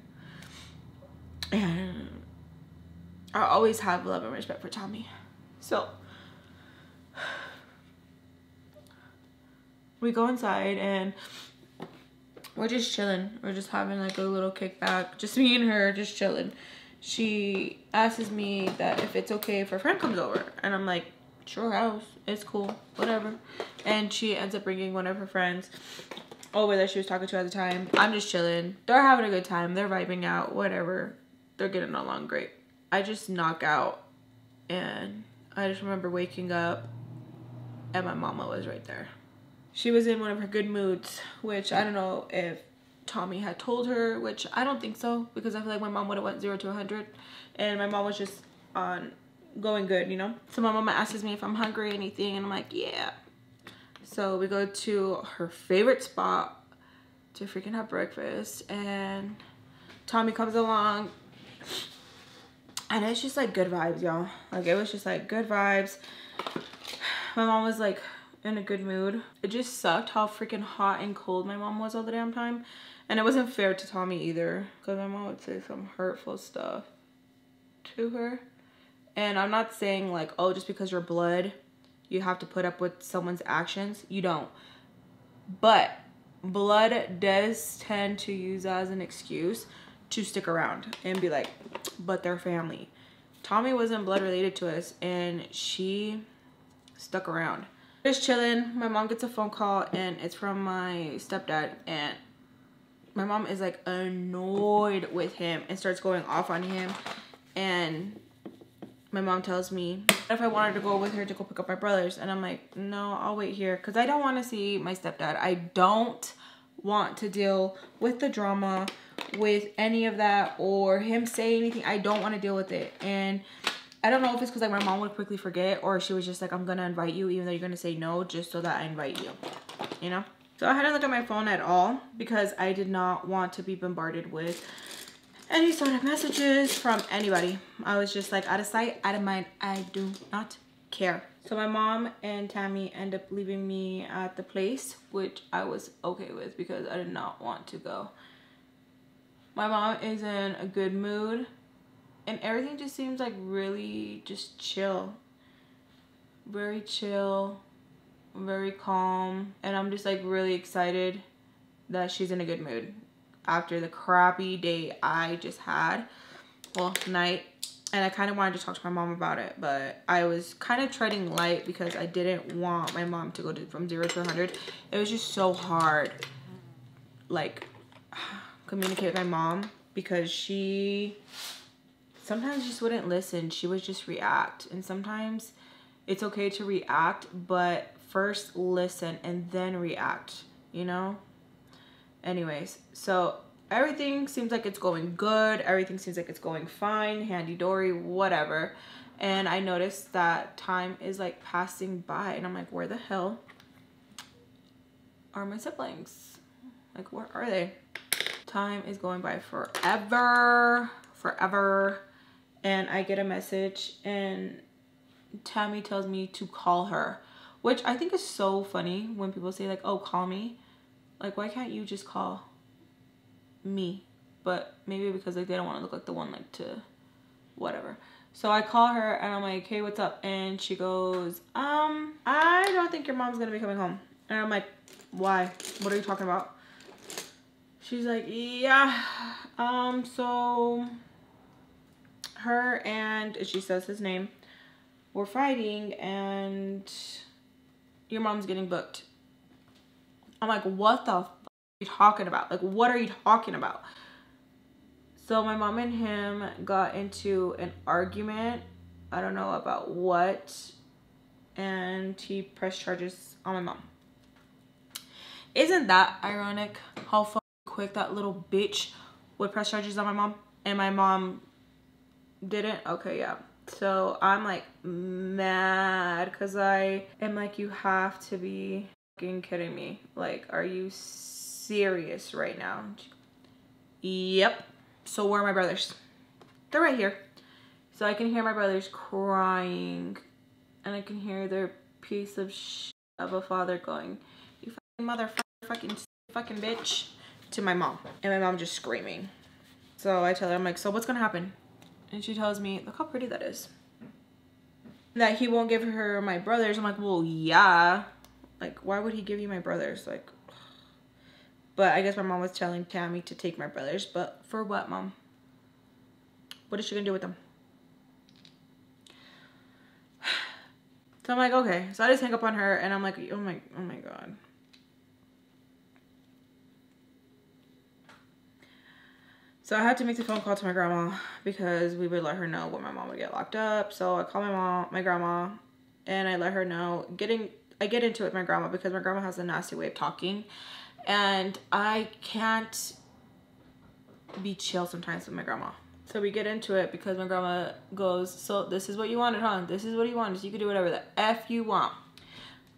And I always have love and respect for Tommy. So we go inside and we're just chilling. We're just having like a little kickback, just me and her, just chilling. she asks me that if it's okay if her friend comes over, and I'm like, sure, house, it's cool, whatever. And she ends up bringing one of her friends over that she was talking to at the time. I'm just chilling, they're having a good time, they're vibing out, whatever, they're getting along great. I just knock out, and I just remember waking up and my mama was right there. She was in one of her good moods, which I don't know if Tommy had told her, which I don't think so, because I feel like my mom would have went 0 to 100, and my mom was just on going good, you know. So my mama asks me if I'm hungry or anything, and I'm like, yeah. So we go to her favorite spot to freaking have breakfast, and Tommy comes along, and it's just like good vibes, y'all. Like, it was just like good vibes. My mom was like in a good mood. It just sucked how freaking hot and cold my mom was all the damn time, and it wasn't fair to Tommy either, because my mom would say some hurtful stuff to her. And I'm not saying like, oh, just because you're blood you have to put up with someone's actions. You don't. But blood does tend to use as an excuse to stick around and be like, but they're family. Tommy wasn't blood related to us, and she stuck around. Just chilling, my mom gets a phone call, and it's from my stepdad, and my mom is like annoyed with him and starts going off on him. And my mom tells me if I wanted to go with her to go pick up my brothers, and I'm like, no, I'll wait here, because I don't want to see my stepdad. I don't want to deal with the drama, with any of that, or him saying anything. I don't want to deal with it. And I don't know if it's because like my mom would quickly forget, or she was just like, I'm gonna invite you even though you're gonna say no, just so that I invite you, you know. So I hadn't looked at my phone at all, because I did not want to be bombarded with any sort of messages from anybody. I was just like, out of sight, out of mind, I do not care. So my mom and Tammy end up leaving me at the place, which I was okay with, because I did not want to go. My mom is in a good mood, and everything just seems like really just chill. Very chill, very calm, and I'm just like really excited that she's in a good mood after the crappy day I just had, well, night. And I kind of wanted to talk to my mom about it, but I was kind of treading light, because I didn't want my mom to go from 0 to 100. It was just so hard, like, communicate with my mom, because she sometimes just wouldn't listen. She would just react, and sometimes it's okay to react, but first listen and then react, you know. Anyways, so everything seems like it's going good, everything seems like it's going fine, handy dory, whatever. And I noticed that time is like passing by, and I'm like, where the hell are my siblings? Like, where are they? Time is going by forever. And I get a message, and Tammy tells me to call her, which I think is so funny when people say like, oh, call me. Like, why can't you just call me? But maybe because like they don't want to look like the one like to whatever. So I call her, and I'm like, hey, what's up? And she goes, I don't think your mom's gonna be coming home. And I'm like, why? What are you talking about? She's like, yeah, so her and, she says his name, were fighting, and your mom's getting booked. I'm like, what the fuck are you talking about? Like, what are you talking about? So my mom and him got into an argument. I don't know about what. And he pressed charges on my mom. Isn't that ironic how fucking quick that little bitch would press charges on my mom? And my mom didn't? Okay, yeah. So I'm like mad, because I am like, you have to be kidding me. Like, are you serious right now? Yep. So where are my brothers? They're right here. So I can hear my brothers crying, and I can hear their piece of shit of a father going, you fucking motherfucker, fucking bitch, to my mom. And my mom just screaming. So I tell her, I'm like, so what's gonna happen? And she tells me, look how pretty that is, that he won't give her my brothers. I'm like, well, yeah. Like, why would he give you my brothers? Like, but I guess my mom was telling Tammy to take my brothers. But for what, mom? What is she gonna do with them? So I'm like, okay. So I just hang up on her and I'm like, oh my God. So I had to make the phone call to my grandma because we would let her know what my mom would get locked up. So I call my mom, my grandma, and I let her know. I get into it with my grandma because my grandma has a nasty way of talking. And I can't be chill sometimes with my grandma. So we get into it because my grandma goes, so this is what you wanted, huh? This is what you wanted. You could do whatever the F you want.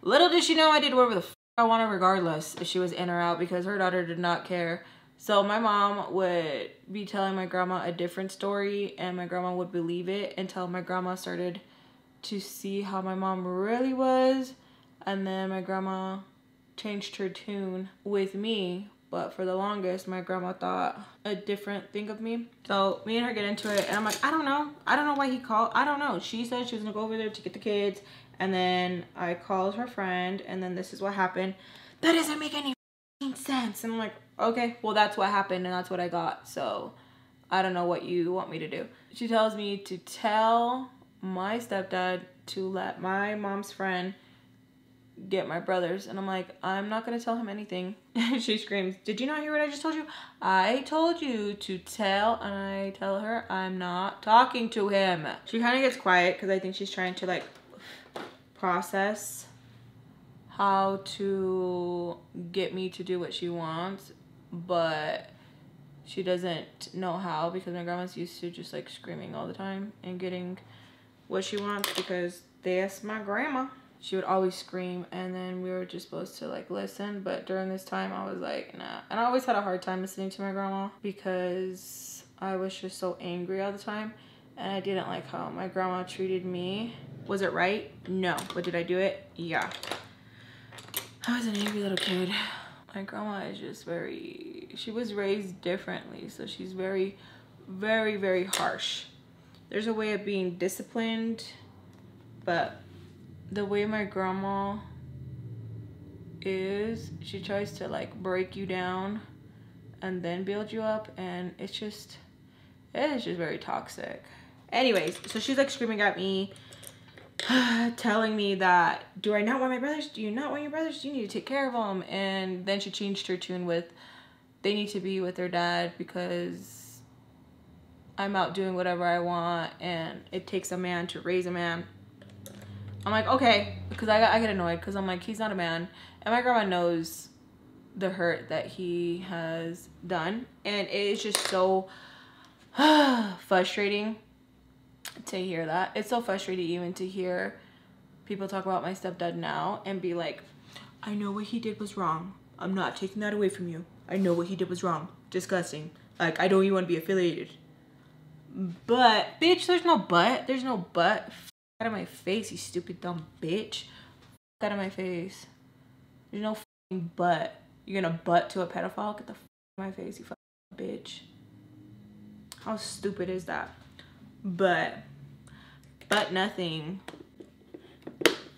Little did she know I did whatever the F I wanted regardless if she was in or out because her daughter did not care. So my mom would be telling my grandma a different story and my grandma would believe it until my grandma started to see how my mom really was. And then my grandma changed her tune with me. But for the longest, my grandma thought a different thing of me. So me and her get into it and I'm like, I don't know. I don't know why he called. I don't know. She said she was gonna go over there to get the kids. And then I called her friend and then this is what happened. That doesn't make any sense. And I'm like, okay, well that's what happened and that's what I got, so I don't know what you want me to do. She tells me to tell my stepdad to let my mom's friend get my brothers, and I'm like, I'm not gonna tell him anything. She screams, did you not hear what I just told you? I told you to tell. And I tell her I'm not talking to him. She kind of gets quiet because I think she's trying to like process how to get me to do what she wants, but she doesn't know how because my grandma's used to just like screaming all the time and getting what she wants because that's my grandma. She would always scream and then we were just supposed to like listen, but during this time I was like, nah. And I always had a hard time listening to my grandma because I was just so angry all the time and I didn't like how my grandma treated me. Was it right? No. But did I do it? Yeah. I was an angry little kid. My grandma is just she was raised differently, so she's very, very, very harsh. There's a way of being disciplined, but the way my grandma is, she tries to like break you down and then build you up, and it's just very toxic. Anyways, so she's like screaming at me, telling me that, do I not want my brothers? Do you not want your brothers? You need to take care of them. And then she changed her tune with, they need to be with their dad because I'm out doing whatever I want and it takes a man to raise a man. I'm like, okay, because I get annoyed because I'm like, he's not a man. And my grandma knows the hurt that he has done. And it's just so frustrating to hear that. It's so frustrating even to hear people talk about my stepdad now and be like, I know what he did was wrong. I'm not taking that away from you. I know what he did was wrong. Disgusting. Like, I don't even want to be affiliated. But, bitch, there's no but. There's no but. F out of my face, you stupid dumb bitch. F out of my face. There's no f***ing but. You're gonna butt to a pedophile? Get the f out of my face, you f***ing bitch. How stupid is that? But nothing,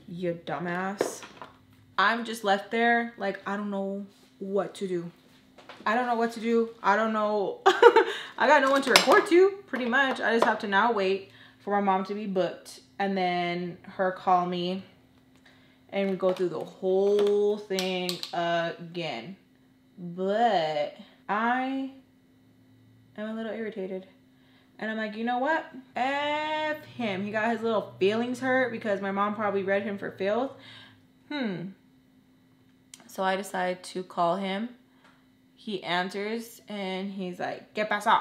you dumbass. I'm just left there like, I don't know what to do. I don't know what to do. I don't know. I got no one to report to, pretty much. I just have to now wait for my mom to be booked and then her call me and go through the whole thing again. But I am a little irritated. And I'm like, you know what? F him. He got his little feelings hurt because my mom probably read him for filth. So I decide to call him. He answers and he's like, ¿Qué pasó?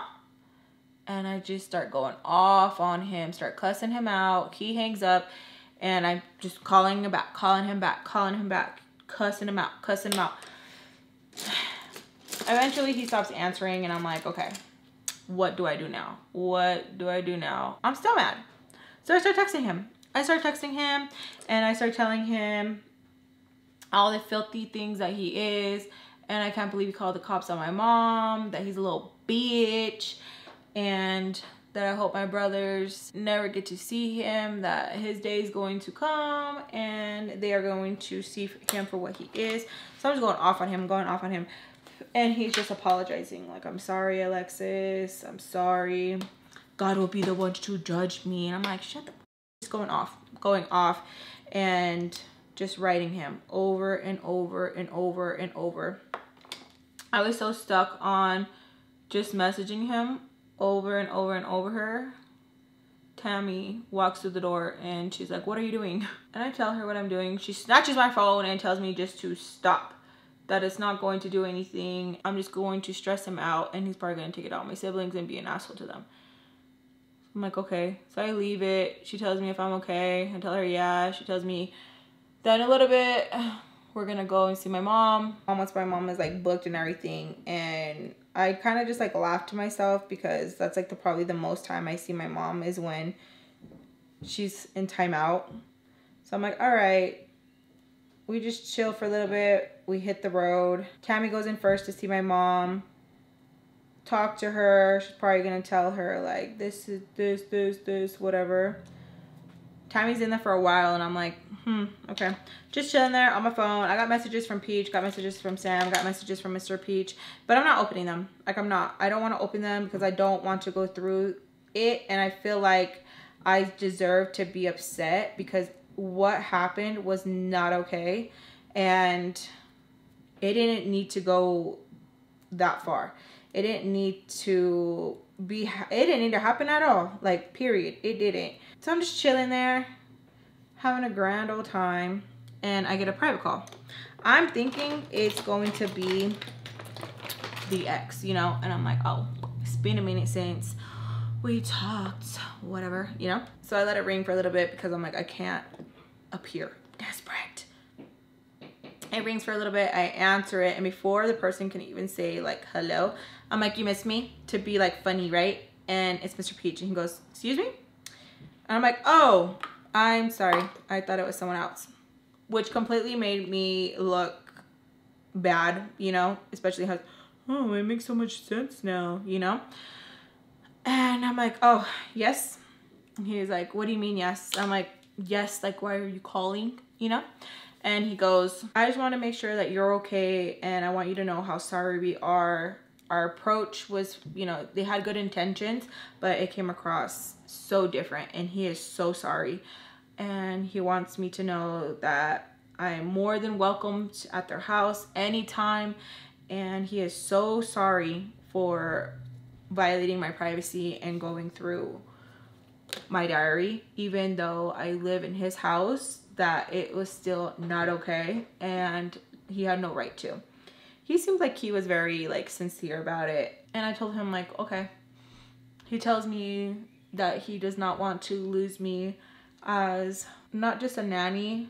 And I just start going off on him, start cussing him out. He hangs up and I'm just calling him back, cussing him out. Eventually he stops answering and I'm like, okay. What do I do now? What do I do now? I'm still mad. So I start texting him. And I start telling him all the filthy things that he is. And I can't believe he called the cops on my mom. That he's a little bitch. And that I hope my brothers never get to see him. That his day is going to come. And they are going to see him for what he is. So I'm just going off on him. And he's just apologizing, like, I'm sorry, Alexis, I'm sorry, God will be the one to judge me. And I'm like, shut the f going off and just writing him over and over and over and over. I was so stuck on just messaging him over and over and over. Tammy walks through the door and she's like, what are you doing? And I tell her what I'm doing. She snatches my phone and tells me just to stop, that it's not going to do anything. I'm just going to stress him out and he's probably gonna take it out on my siblings and be an asshole to them. I'm like, okay. So I leave it. She tells me if I'm okay. I tell her yeah. She tells me that in a little bit we're gonna go and see my mom. Almost my mom is like booked and everything, and I kind of just like laughed to myself because that's like probably the most time I see my mom is when she's in timeout. So I'm like, all right, we just chill for a little bit. We hit the road. Tammy goes in first to see my mom, talk to her. She's probably gonna tell her like this is this, whatever. Tammy's in there for a while and I'm like, okay. Just chilling there on my phone. I got messages from Peach, got messages from Sam, got messages from Mr. Peach, but I'm not opening them. Like I don't want to open them because I don't want to go through it, and I feel like I deserve to be upset because what happened was not okay and it didn't need to go that far. It didn't need to be, it didn't need to happen at all. Like period, it didn't. So I'm just chilling there, having a grand old time, and I get a private call. I'm thinking it's going to be the ex, you know, and I'm like, oh, it's been a minute since we talked, whatever, you know? So I let it ring for a little bit because I'm like, I can't appear desperate. It rings for a little bit, I answer it, and before the person can even say like, hello, I'm like, you miss me? To be like funny, right? And it's Mr. Peach, and he goes, excuse me? And I'm like, oh, I'm sorry. I thought it was someone else, which completely made me look bad, you know, especially how, oh, it makes so much sense now, you know? And I'm like, oh, yes. And he was like, what do you mean, yes? I'm like, yes, like, why are you calling, you know? And he goes, I just want to make sure that you're okay. And I want you to know how sorry we are. Our approach was, you know, they had good intentions, but it came across so different, and he is so sorry. And he wants me to know that I am more than welcomed at their house anytime. And he is so sorry for violating my privacy and going through my diary, even though I live in his house, that it was still not okay. And he had no right to. He seemed like he was very like sincere about it. And I told him like, okay. He tells me that he does not want to lose me as not just a nanny,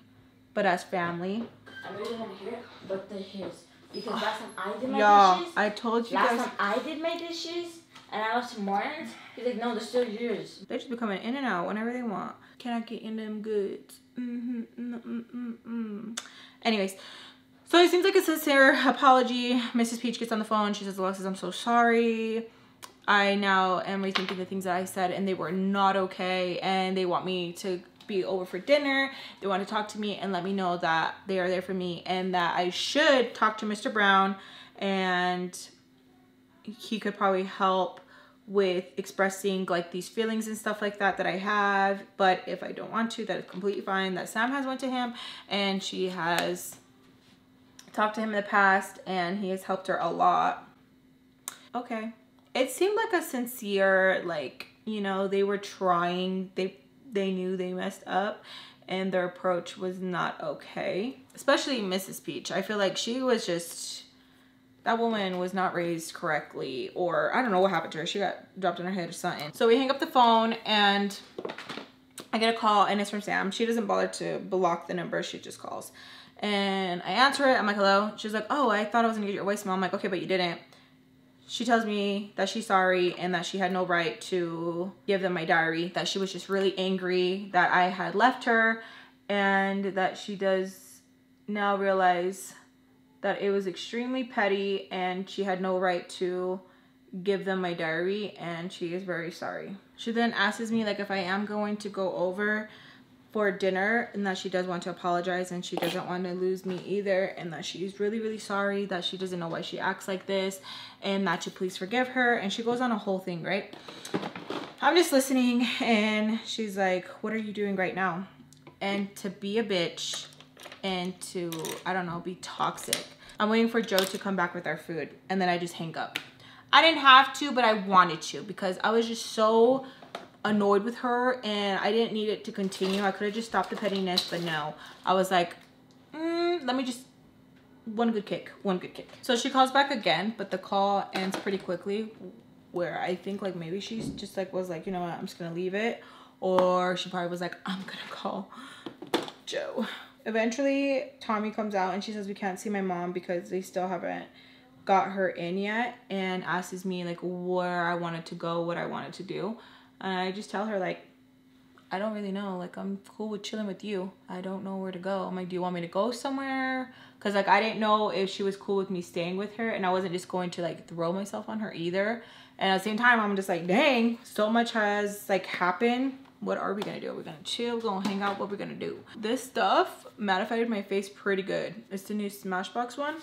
but as family. I really want to hear it, but the his. Because last time I did my dishes. I told you guys. Last time I did my dishes and I was Martin's, he's like, no, they're still yours. They just be coming in and out whenever they want. Can I get in them goods? Anyways. So it seems like a sincere apology. Mrs. Peach gets on the phone. She says, Alexis, I'm so sorry. I now am rethinking the things that I said and they were not okay. And they want me to be over for dinner. They want to talk to me and let me know that they are there for me and that I should talk to Mr. Brown and he could probably help with expressing like these feelings and stuff like that that I have. But if I don't want to, that is completely fine. That Sam has went to him and she has talked to him in the past and he has helped her a lot. Okay. It seemed like a sincere, like, you know, they were trying. They knew they messed up and their approach was not okay. Especially Mrs. Peach. I feel like she was just, that woman was not raised correctly, or I don't know what happened to her. She got dropped on her head or something. So we hang up the phone and I get a call and it's from Sam. She doesn't bother to block the number. She just calls. And I answer it, I'm like, hello? She's like, oh, I thought I was gonna get your voicemail. I'm like, okay, but you didn't. She tells me that she's sorry and that she had no right to give them my diary, that she was just really angry that I had left her and that she does now realize that it was extremely petty and she had no right to give them my diary and she is very sorry. She then asks me like if I am going to go over for dinner and that she does want to apologize and she doesn't want to lose me either and that she's really, really sorry, that she doesn't know why she acts like this and that you please forgive her. And she goes on a whole thing, right? I'm just listening, and she's like, what are you doing right now? And to be a bitch and to, I don't know, be toxic. I'm waiting for Joe to come back with our food, and then I just hang up. I didn't have to, but I wanted to because I was just so annoyed with her and I didn't need it to continue. I could have just stopped the pettiness, but no. I was like, let me just, one good kick. So she calls back again, but the call ends pretty quickly, where I think like maybe she's just like was like, you know what, I'm just gonna leave it. Or she probably was like, I'm gonna call Joe. Eventually Tommy comes out and she says, we can't see my mom because they still haven't got her in yet, and asks me like where I wanted to go, what I wanted to do. And I just tell her like, I don't really know, like I'm cool with chilling with you. I don't know where to go. I'm like, do you want me to go somewhere? Cause like I didn't know if she was cool with me staying with her, and I wasn't just going to like throw myself on her either. And at the same time, I'm just like, dang, so much has like happened. What are we gonna do? Are we gonna chill? We're gonna hang out? What are we gonna do? This stuff mattified my face pretty good. It's the new Smashbox one.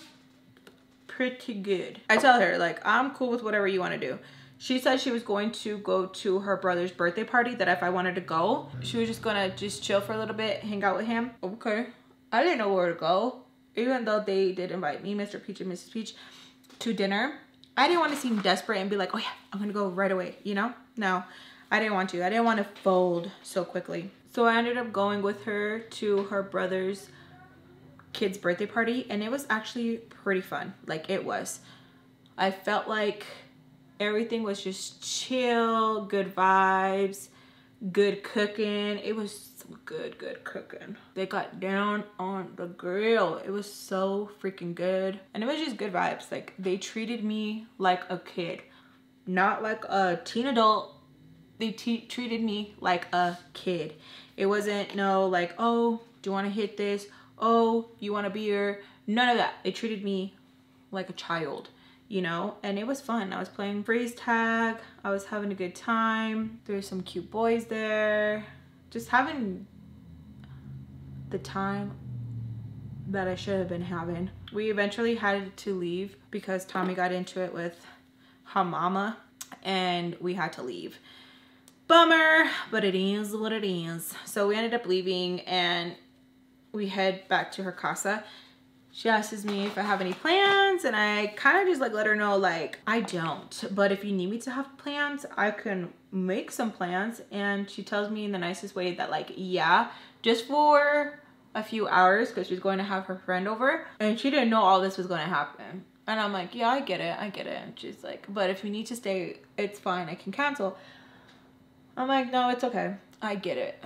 Pretty good. I tell her like, I'm cool with whatever you want to do. She said she was going to go to her brother's birthday party, that if I wanted to go, she was just gonna just chill for a little bit, hang out with him. Okay, I didn't know where to go, even though they did invite me, Mr. Peach and Mrs. Peach, to dinner. I didn't want to seem desperate and be like, oh yeah, I'm gonna go right away, you know. No, I didn't want to. I didn't want to fold so quickly. So I ended up going with her to her brother's kid's birthday party, and it was actually pretty fun. Like it was, I felt like everything was just chill, good vibes, good cooking. It was some good cooking. They got down on the grill. It was so freaking good, and it was just good vibes. Like they treated me like a kid, not like a teen adult. They treated me like a kid. It wasn't no like, oh, do you want to hit this? Oh, you want a beer? None of that. They treated me like a child, you know? And it was fun. I was playing freeze tag. I was having a good time. There were some cute boys there. Just having the time that I should have been having. We eventually had to leave because Tommy got into it with her mama, and we had to leave. Bummer, but it is what it is. So we ended up leaving, and we head back to her casa. She asks me if I have any plans, and I kind of just like let her know like I don't, but if you need me to have plans, I can make some plans. And she tells me in the nicest way that like, yeah, just for a few hours, because she's going to have her friend over, and she didn't know all this was going to happen. And I'm like, yeah, I get it. And she's like, but if you need to stay, it's fine, I can cancel. I'm like, no, it's okay, I get it.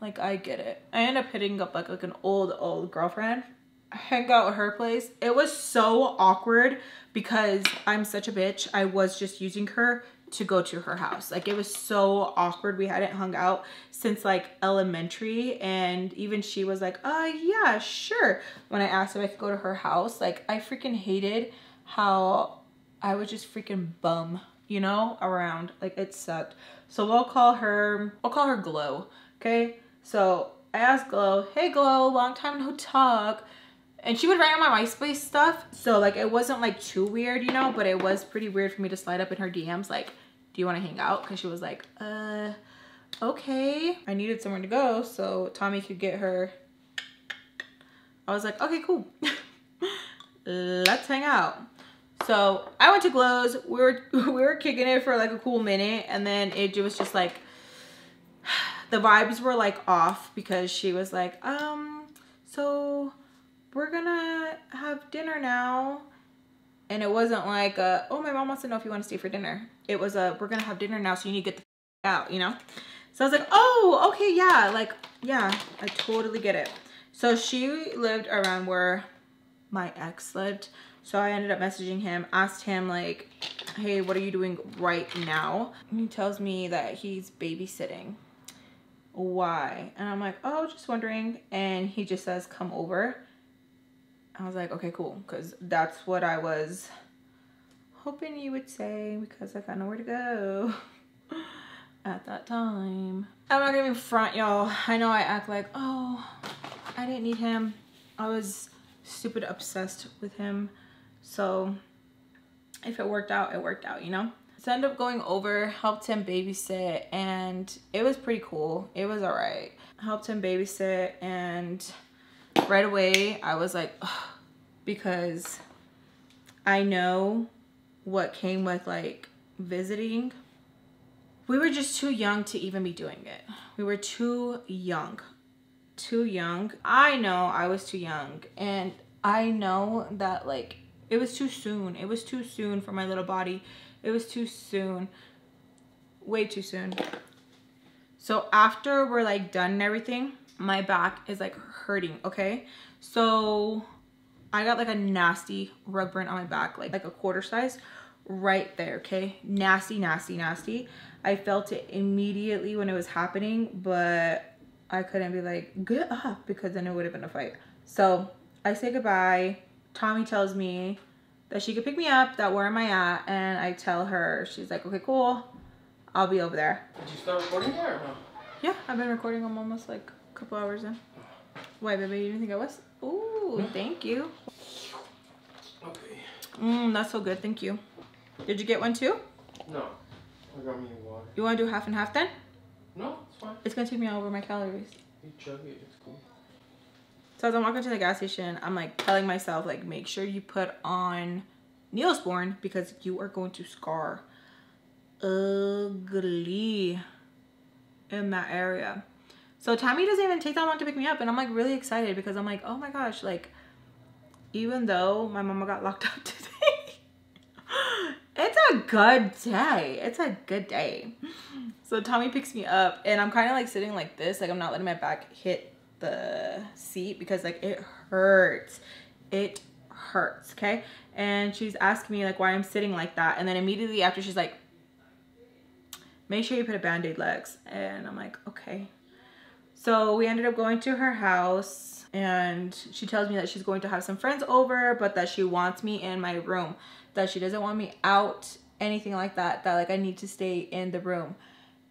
Like, I get it. I end up hitting up like an old girlfriend. I hang out at her place. It was so awkward because I'm such a bitch. I was just using her to go to her house. Like, it was so awkward. We hadn't hung out since like elementary, and even she was like, yeah, sure, when I asked if I could go to her house. Like, I freaking hated how I was just freaking bum, you know, around. Like, it sucked. So I'll call her Glow, okay? So I asked Glow, hey Glow, long time no talk. And she would write on my MySpace stuff. So like it wasn't like too weird, you know, but it was pretty weird for me to slide up in her DMs like, do you want to hang out? Cause she was like, okay. I needed somewhere to go so Tommy could get her. I was like, okay, cool. Let's hang out. So I went to Glow's. We were kicking it for like a cool minute, and then it was just like, the vibes were like off because she was like, so we're gonna have dinner now. And it wasn't like a, oh, my mom wants to know if you want to stay for dinner. It was a, we're gonna have dinner now, so you need to get the f out, you know? So I was like, oh, okay, yeah, like, yeah, I totally get it. So she lived around where my ex lived. So I ended up messaging him, asked him like, hey, what are you doing right now? And he tells me that he's babysitting. Why? And I'm like, oh, just wondering. And he just says, come over. I was like, okay, cool, because that's what I was hoping you would say, because I got nowhere to go at that time. I'm not gonna be front, y'all. I know I act like, oh, I didn't need him. I was stupid obsessed with him. So if it worked out, you know? So I ended up going over, helped him babysit, and it was pretty cool. It was all right. Helped him babysit, and right away I was like, ugh, because I know what came with like visiting. We were just too young to even be doing it. We were too young. Too young. I know I was too young, and I know that like it was too soon. It was too soon for my little body. It was too soon, way too soon. So after we're like done and everything, my back is like hurting, okay? So I got like a nasty rug burn on my back, like a quarter size right there, okay? Nasty, nasty, nasty. I felt it immediately when it was happening, but I couldn't be like, get up, because then it would have been a fight. So I say goodbye. Tommy tells me that she could pick me up, that where am I at, and I tell her. She's like, okay, cool, I'll be over there. Did you start recording there or no? Yeah, I've been recording. I'm almost like a couple hours in. Why, baby, you didn't think I was? Ooh, thank you. Okay. That's so good, thank you. Did you get one too? No, I got me water. You wanna do half and half then? No, it's fine. It's gonna take me all over my calories. You chug it, it's cool. So as I'm walking to the gas station, I'm like telling myself, like, make sure you put on Neosporin because you are going to scar ugly in that area. So Tommy doesn't even take that long to pick me up, and I'm like really excited because I'm like, oh my gosh, like, even though my mama got locked up today, it's a good day. It's a good day. So Tommy picks me up, and I'm kind of like sitting like this, like I'm not letting my back hit the seat because like it hurts, it hurts, okay? And she's asking me like why I'm sitting like that, and then immediately after she's like, make sure you put a band-aid, Lex. And I'm like, okay. So we ended up going to her house, and she tells me that she's going to have some friends over, but that she wants me in my room, that she doesn't want me out, anything like that, that like I need to stay in the room.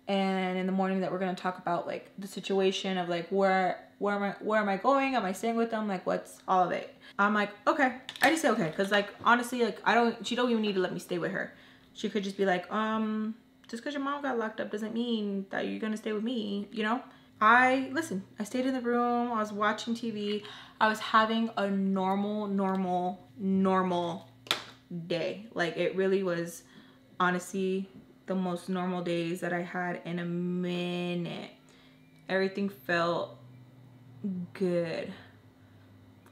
And in the morning that we're gonna talk about like the situation of like where am I going? Am I staying with them? Like, what's all of it? I'm like, okay. I just say okay, cause like honestly, like she don't even need to let me stay with her. She could just be like, just cause your mom got locked up doesn't mean that you're gonna stay with me, you know? Listen, I stayed in the room, I was watching TV, I was having a normal day. Like, it really was honestly the most normal days that I had in a minute. Everything felt good.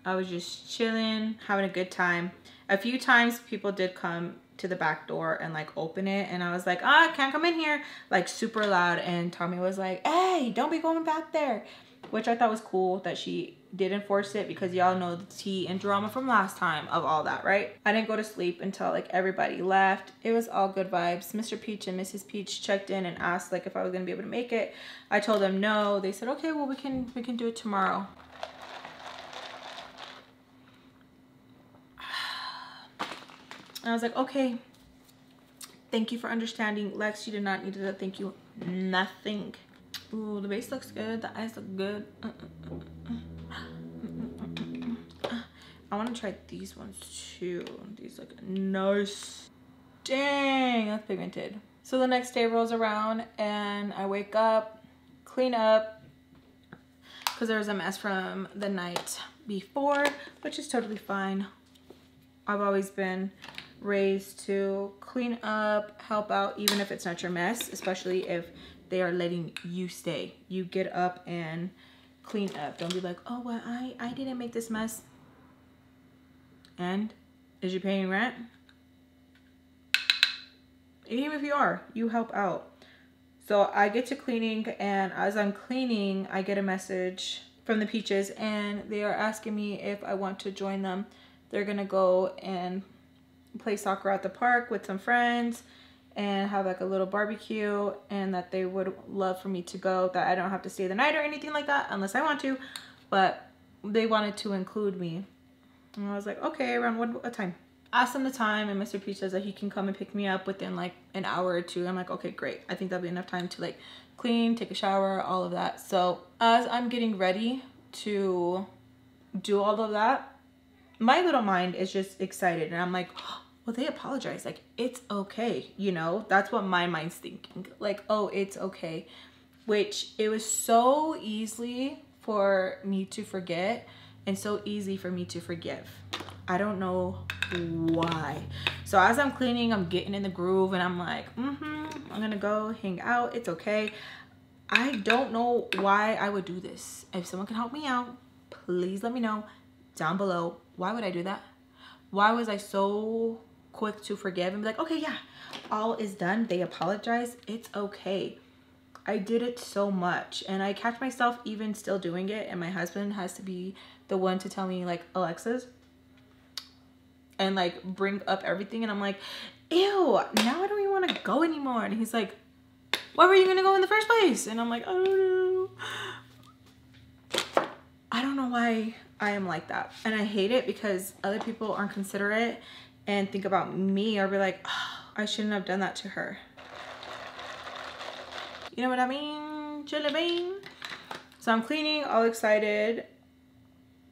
I was just chilling, having a good time. A few times people did come to the back door and like open it, and I was like, ah, I can't come in here, like super loud. And Tommy was like, hey, don't be going back there, which I thought was cool that she did enforce it, because y'all know the tea and drama from last time of all that, right? I didn't go to sleep until like everybody left. It was all good vibes. Mr. Peach and Mrs. Peach checked in and asked like if I was gonna be able to make it. I told them no. They said, okay, well, we can do it tomorrow. And I was like, okay, thank you for understanding, Lex. You did not need to thank you nothing. Ooh, the base looks good, the eyes look good. I want to try these ones too. These look nice. Dang, that's pigmented. So the next day rolls around, and I wake up, clean up, because there was a mess from the night before, which is totally fine. I've always been raised to clean up, help out, even if it's not your mess, especially if they are letting you stay. You get up and clean up. Don't be like, oh, well, I didn't make this mess. And is you paying rent? Even if you are, you help out. So I get to cleaning, and as I'm cleaning, I get a message from the Peaches, and they are asking me if I want to join them. They're gonna go and play soccer at the park with some friends and have like a little barbecue, and that they would love for me to go, that I don't have to stay the night or anything like that unless I want to, but they wanted to include me. And I was like, okay, around what time? Asked them the time, and Mr. Peach says that he can come and pick me up within like an hour or two. I'm like, okay, great. I think that'll be enough time to like clean, take a shower, all of that. So as I'm getting ready to do all of that, my little mind is just excited, and I'm like, well, they apologized, like, it's okay, you know? That's what my mind's thinking, like, oh, it's okay, which it was so easy for me to forget and so easy for me to forgive. I don't know why. So as I'm cleaning, I'm getting in the groove and I'm like, I'm gonna go hang out, it's okay. I don't know why I would do this. If someone can help me out, please let me know down below. Why would I do that? Why was I so quick to forgive and be like, okay, yeah, all is done, they apologize, it's okay? I did it so much, and I catch myself even still doing it, and my husband has to be the one to tell me, like, Alexis, and like bring up everything, and I'm like, ew, now I don't even want to go anymore. And he's like, why were you gonna go in the first place? And I'm like, oh, I don't know why I am like that, and I hate it because other people aren't considerate and think about me or be like, oh, I shouldn't have done that to her. You know what I mean? Chilla bean. So I'm cleaning, all excited.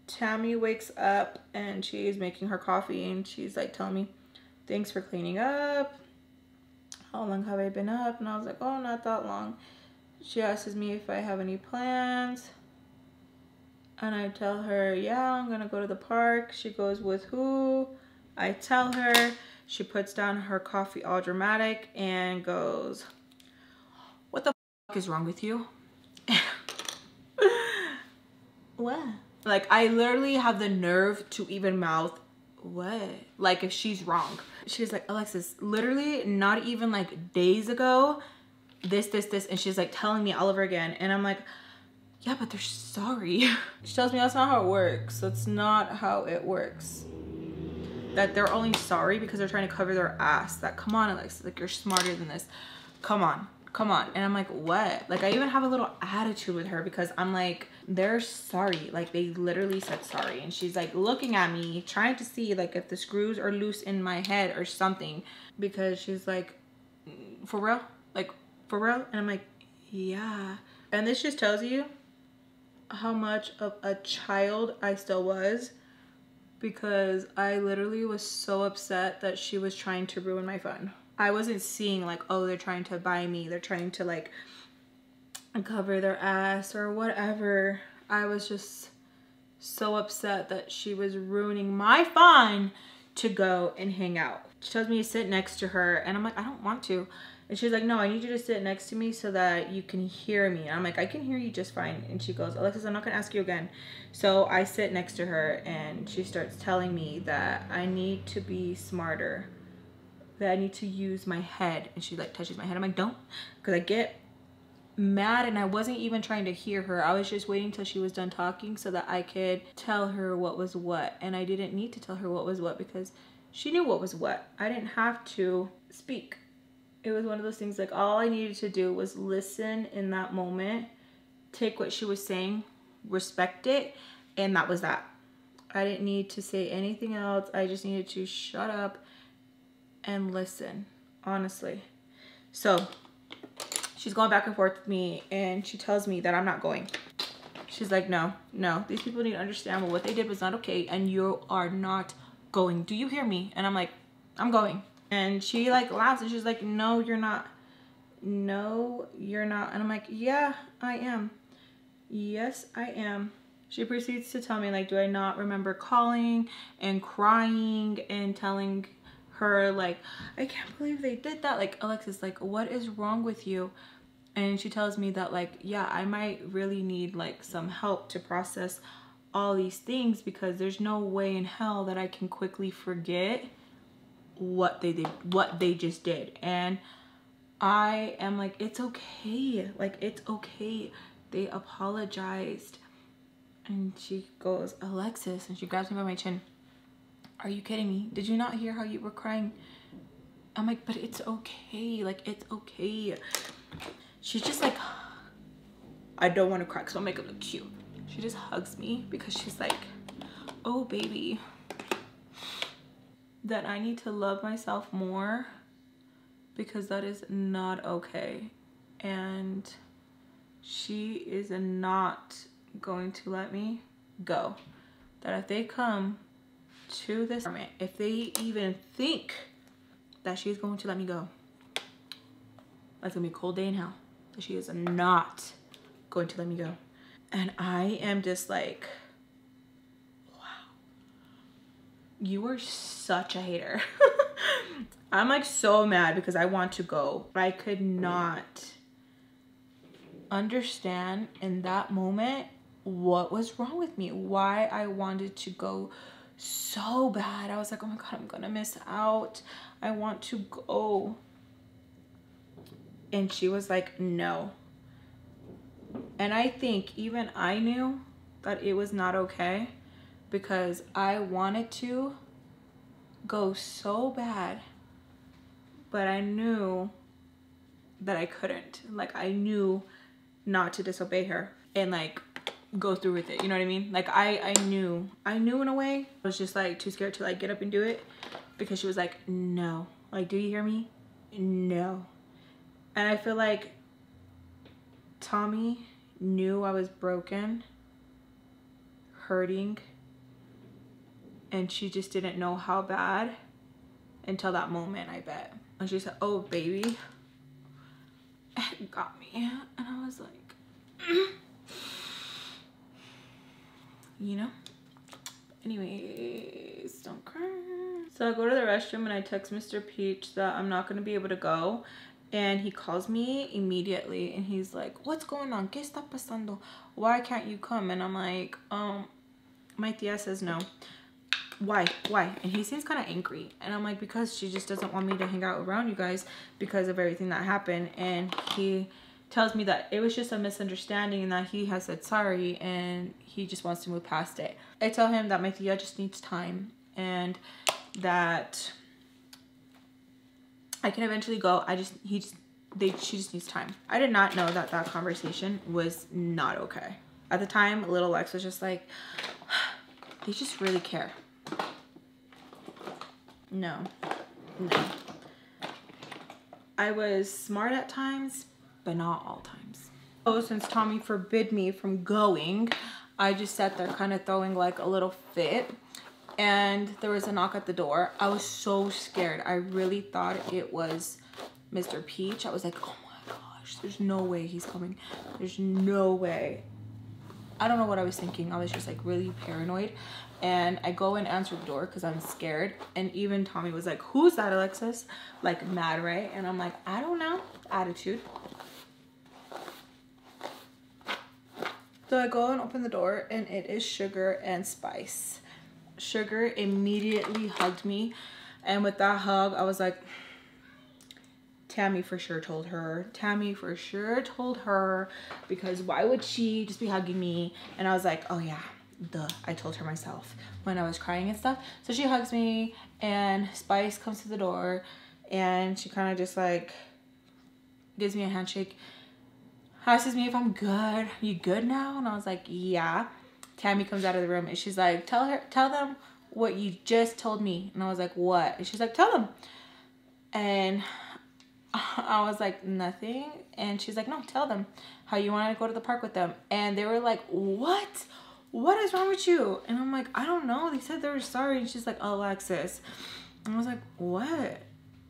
Tammy wakes up and she's making her coffee and she's like telling me, thanks for cleaning up. How long have I been up? And I was like, oh, not that long. She asks me if I have any plans. And I tell her, yeah, I'm gonna go to the park. She goes, with who? I tell her. She puts down her coffee all dramatic and goes, what the fuck is wrong with you? What? Like, I literally have the nerve to even mouth what? Like, if she's wrong. She's like, Alexis, literally not even like days ago, this, and she's like telling me all over again. And I'm like, yeah, but they're sorry. She tells me that's not how it works. That's not how it works. That they're only sorry because they're trying to cover their ass. That, come on, Alexis, like, you're smarter than this. Come on. Come on. And I'm like, what? Like, I even have a little attitude with her because I'm like, they're sorry. Like, they literally said sorry. And she's like looking at me, trying to see like if the screws are loose in my head or something, because she's like, for real? Like, for real? And I'm like, yeah. And this just tells you how much of a child I still was, because I literally was so upset that she was trying to ruin my fun. I wasn't seeing like, oh, they're trying to buy me, they're trying to like cover their ass or whatever. I was just so upset that she was ruining my fun to go and hang out. She tells me to sit next to her and I'm like, I don't want to. And she's like, no, I need you to sit next to me so that you can hear me. And I'm like, I can hear you just fine. And she goes, Alexis, I'm not gonna ask you again. So I sit next to her and she starts telling me that I need to be smarter, that I need to use my head. And she like touches my head. I'm like, don't, because I get mad. And I wasn't even trying to hear her. I was just waiting till she was done talking so that I could tell her what was what. And I didn't need to tell her what was what because she knew what was what. I didn't have to speak. It was one of those things, like, all I needed to do was listen in that moment, take what she was saying, respect it, and that was that. I didn't need to say anything else. I just needed to shut up and listen, honestly. So she's going back and forth with me and she tells me that I'm not going. She's like, no, these people need to understand, well, what they did was not okay and you are not going. Do you hear me? And I'm like, I'm going. And she like laughs and she's like, no, you're not. No, you're not. And I'm like, yeah, I am. Yes, I am. She proceeds to tell me, like, do I not remember calling and crying and telling her, like, I can't believe they did that, like, Alexis, like, what is wrong with you? And she tells me that, like, yeah, I might really need like some help to process all these things because there's no way in hell that I can quickly forget what they did, what they just did. And I am like, it's okay, like, it's okay, they apologized. And she goes, Alexis, and she grabs me by my chin, are you kidding me? Did you not hear how you were crying? I'm like, but it's okay, like, it's okay. She's just like, I don't want to cry because I'll make it look cute. She just hugs me because she's like, oh baby, that I need to love myself more because that is not okay. And she is not going to let me go. That if they come to this apartment if they even think that she's going to let me go. That's gonna be a cold day in hell. But she is not going to let me go. And I am just like, wow, you are such a hater. I'm like so mad because I want to go, but I could not understand in that moment what was wrong with me, why I wanted to go so bad. I was like, oh my God, I'm gonna miss out. I want to go. And she was like, no. And I think even I knew that it was not okay because I wanted to go so bad, but I knew that I couldn't. Like, I knew not to disobey her and like go through with it, you know what I mean? Like I knew in a way. I was just like too scared to like get up and do it because she was like, no. Like, do you hear me? No. And I feel like Tommy knew I was broken, hurting, and she just didn't know how bad until that moment, I bet. And she said, oh baby, it got me. And I was like, you know? Anyways, don't cry. So I go to the restroom and I text Mr. Peach that I'm not gonna be able to go. And he calls me immediately and he's like, what's going on? ¿Qué está pasando? Why can't you come? And I'm like, my tia says no. Why? Why? And he seems kind of angry. And I'm like, because she just doesn't want me to hang out around you guys because of everything that happened. And he tells me that it was just a misunderstanding and that he has said sorry and he just wants to move past it. I tell him that my tia just needs time and that I can eventually go. She just needs time. I did not know that that conversation was not okay. At the time, little Lex was just like, they just really care. No, no. I was smart at times, but not all times. Oh, since Tommy forbid me from going, I just sat there kind of throwing like a little fit. And there was a knock at the door. I was so scared. I really thought it was Mr. Peach. I was like, oh my gosh, there's no way he's coming. There's no way. I don't know what I was thinking. I was just like really paranoid. And I go and answer the door because I'm scared. And even Tommy was like, who's that, Alexis? Like mad, right? And I'm like, I don't know. Attitude. So I go and open the door and it is Sugar and Spice. Sugar immediately hugged me, and with that hug I was like, Tammy for sure told her because why would she just be hugging me? And I was like, oh yeah, duh, I told her myself when I was crying and stuff. So she hugs me and Spice comes to the door and she kind of just like gives me a handshake, asks me if I'm good. You good now? And I was like, yeah. Tammy comes out of the room and she's like, tell them what you just told me. And I was like, what? And she's like, tell them. And I was like, nothing. And she's like, no, tell them how you wanted to go to the park with them. And they were like, what? What is wrong with you? And I'm like, I don't know. They said they were sorry. And she's like, Alexis. And I was like, what?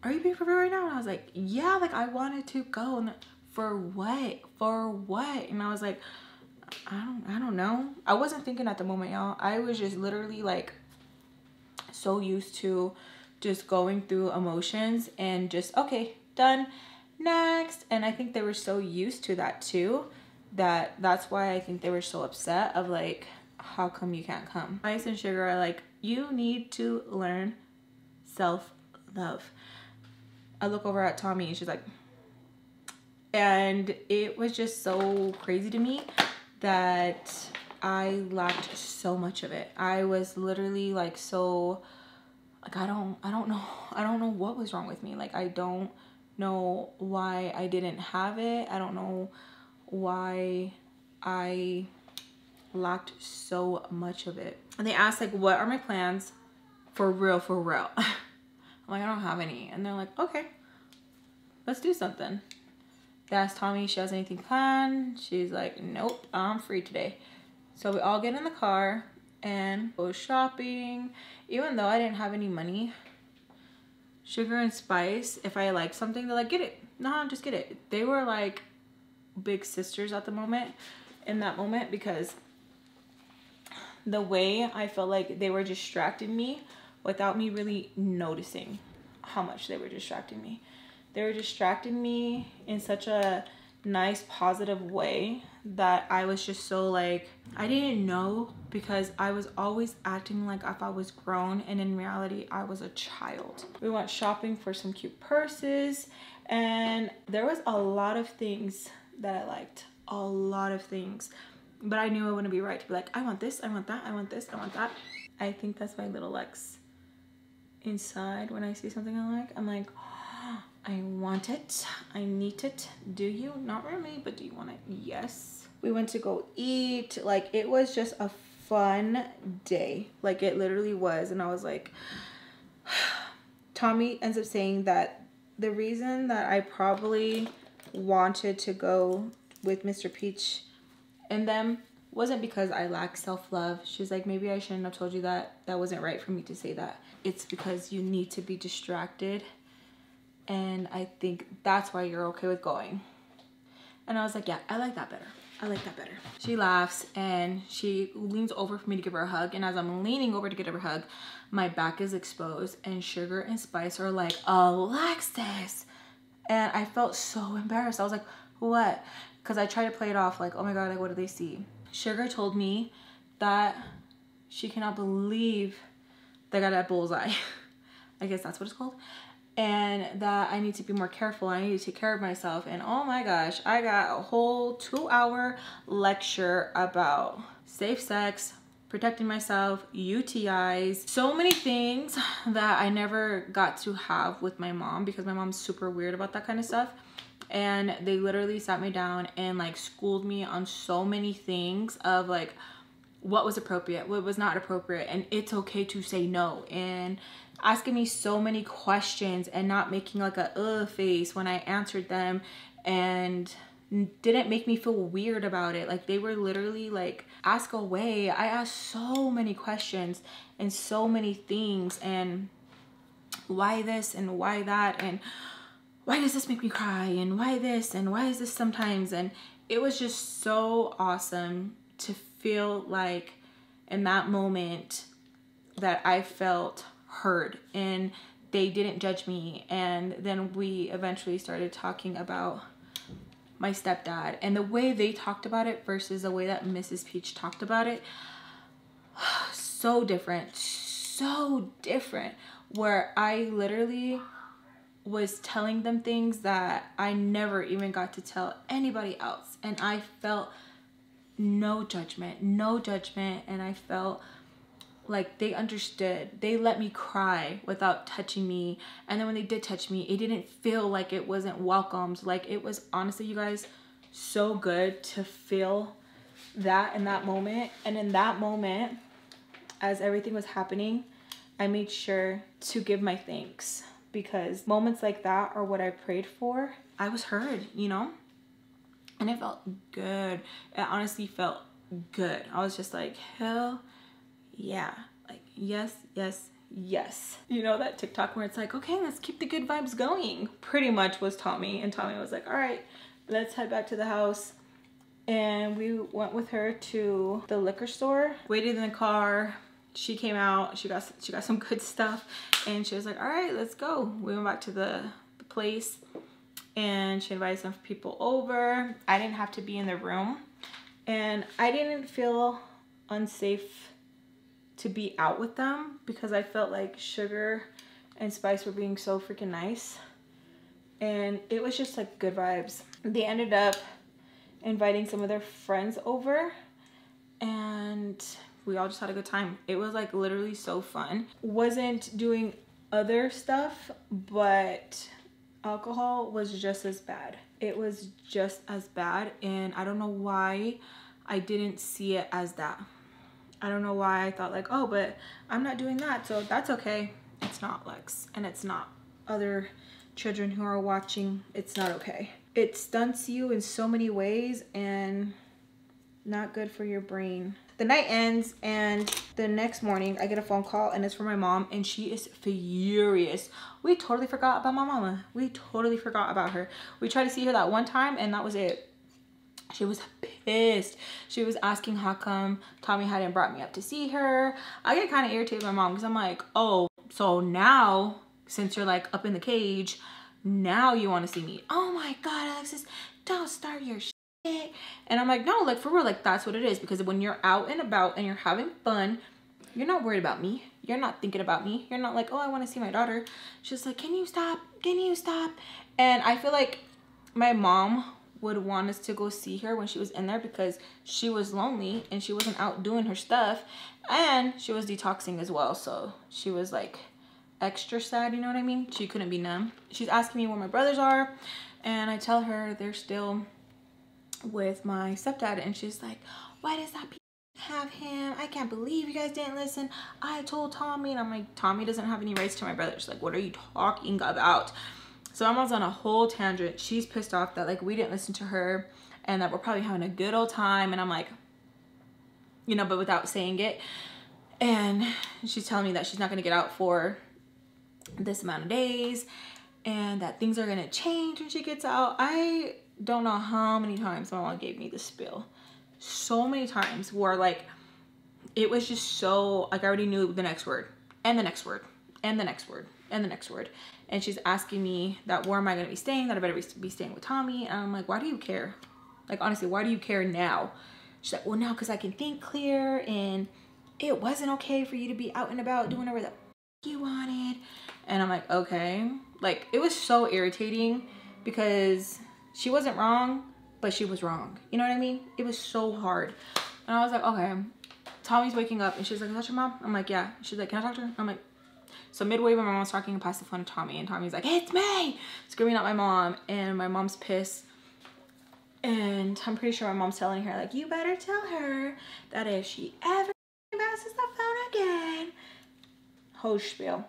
Are you being for real right now? And I was like, yeah, like I wanted to go. And for what? For what? And I was like, I don't know. I wasn't thinking at the moment, y'all. I was just literally like so used to just going through emotions and just, okay, done, next. And I think they were so used to that too, that that's why I think they were so upset of like, how come you can't come? Ice and Sugar are like, you need to learn self-love. I look over at Tommy and she's like, and it was just so crazy to me that I lacked so much of it. I was literally like so, like I don't know what was wrong with me. Like I don't know why I didn't have it. I don't know why I lacked so much of it. And they asked like, what are my plans for real, for real? I'm like, I don't have any. And they're like, okay, let's do something. They asked Tommy if she has anything planned. She's like, nope, I'm free today. So we all get in the car and go shopping. Even though I didn't have any money, Sugar and Spice, if I like something, they're like, get it. Nah, just get it. They were like big sisters at the moment, in that moment, because the way I felt like they were distracting me without me really noticing how much they were distracting me. They were distracting me in such a nice, positive way that I was just so like, I didn't know, because I was always acting like if I was grown, and in reality I was a child. We went shopping for some cute purses, and there was a lot of things that I liked, a lot of things, but I knew I wouldn't be right to be like, I want this, I want that, I want this, I want that. I think that's my little Lex inside. When I see something I like, I'm like, oh, I want it, I need it. Do you? Not really, but do you want it? Yes. We went to go eat. Like, it was just a fun day, like it literally was. And I was like, Tommy ends up saying that the reason that I probably wanted to go with Mr. Peach and them wasn't because I lacked self-love. She's like, maybe I shouldn't have told you that. That wasn't right for me to say that. It's because you need to be distracted, and I think that's why you're okay with going. And I was like, yeah, I like that better. I like that better. She laughs and she leans over for me to give her a hug, and as I'm leaning over to give her a hug, my back is exposed, and Sugar and Spice are like, Alexis. And I felt so embarrassed. I was like, what? Because I tried to play it off like, oh my god, like, what do they see? Sugar told me that she cannot believe they got that bullseye. I guess that's what it's called. And that I need to be more careful, I need to take care of myself. And oh my gosh, I got a whole 2-hour lecture about safe sex, protecting myself, UTIs, so many things that I never got to have with my mom, because my mom's super weird about that kind of stuff. And they literally sat me down and like schooled me on so many things of like what was appropriate, what was not appropriate, and it's okay to say no, and asking me so many questions and not making like a face when I answered them, and didn't make me feel weird about it. Like, they were literally like, ask away. I asked so many questions and so many things, and why this and why that, and why does this make me cry, and why this, and why is this sometimes. And it was just so awesome to feel like in that moment that I felt heard and they didn't judge me. And then we eventually started talking about my stepdad, and the way they talked about it versus the way that Mrs. Peach talked about it, so different, so different, where I literally was telling them things that I never even got to tell anybody else. And I felt no judgment, no judgment. And I felt like they understood. They let me cry without touching me. And then when they did touch me, it didn't feel like it wasn't welcomed. Like, it was honestly, you guys, so good to feel that in that moment. And in that moment, as everything was happening, I made sure to give my thanks, because moments like that are what I prayed for. I was heard, you know? And it felt good. It honestly felt good. I was just like, hell yeah. Like, yes, yes, yes. You know that TikTok where it's like, okay, let's keep the good vibes going? Pretty much was Tommy. And Tommy was like, all right, let's head back to the house. And we went with her to the liquor store, waited in the car. She came out, she got some good stuff, and she was like, all right, let's go. We went back to the place, and she invited some people over. I didn't have to be in the room, and I didn't feel unsafe to be out with them, because I felt like Sugar and Spice were being so freaking nice, and it was just like good vibes. They ended up inviting some of their friends over, and we all just had a good time. It was like literally so fun. Wasn't doing other stuff, but alcohol was just as bad. It was just as bad, and I don't know why I didn't see it as that. I don't know why I thought like, oh, but I'm not doing that, so that's okay. It's not, Lex, and it's not other children who are watching. It's not okay. It stunts you in so many ways, and not good for your brain. The night ends and the next morning I get a phone call and it's from my mom and she is furious. We totally forgot about my mama. We totally forgot about her. We tried to see her that one time and that was it. She was pissed. She was asking how come Tommy hadn't brought me up to see her. I get kind of irritated with my mom because I'm like, oh, so now since you're like up in the cage, now you want to see me. Oh my God, Alexis, don't start your shit. And I'm like, no, like for real, like that's what it is, because when you're out and about and you're having fun, you're not worried about me, you're not thinking about me, you're not like, oh, I want to see my daughter. She's like, can you stop, can you stop? And I feel like my mom would want us to go see her when she was in there because she was lonely and she wasn't out doing her stuff and she was detoxing as well, so she was like extra sad, you know what I mean? She couldn't be numb. She's asking me where my brothers are and I tell her they're still with my stepdad, and she's like, why does that have him? I can't believe you guys didn't listen. I told Tommy. And I'm like, Tommy doesn't have any rights to my brothers. Like, what are you talking about? So I'm on a whole tangent. She's pissed off that like we didn't listen to her and that we're probably having a good old time. And I'm like, you know, but without saying it. And she's telling me that she's not gonna get out for this amount of days and that things are gonna change when she gets out. I don't know how many times my mom gave me the spill, so many times, where like it was just so like I already knew the next word and the next word and the next word and the next word. And she's asking me that where am I going to be staying, that I better be staying with Tommy. And I'm like, why do you care? Like, honestly, why do you care now? She's like, well, now because I can think clear and it wasn't okay for you to be out and about doing whatever the you wanted. And I'm like, okay. Like, it was so irritating because she wasn't wrong, but she was wrong. You know what I mean? It was so hard. And I was like, okay. Tommy's waking up and she's like, is that your mom? I'm like, yeah. She's like, can I talk to her? I'm like, so midway when my mom's talking, I pass the phone to Tommy and Tommy's like, it's me! Screaming at my mom, and my mom's pissed. And I'm pretty sure my mom's telling her like, you better tell her that if she ever passes the phone again. Whole spiel.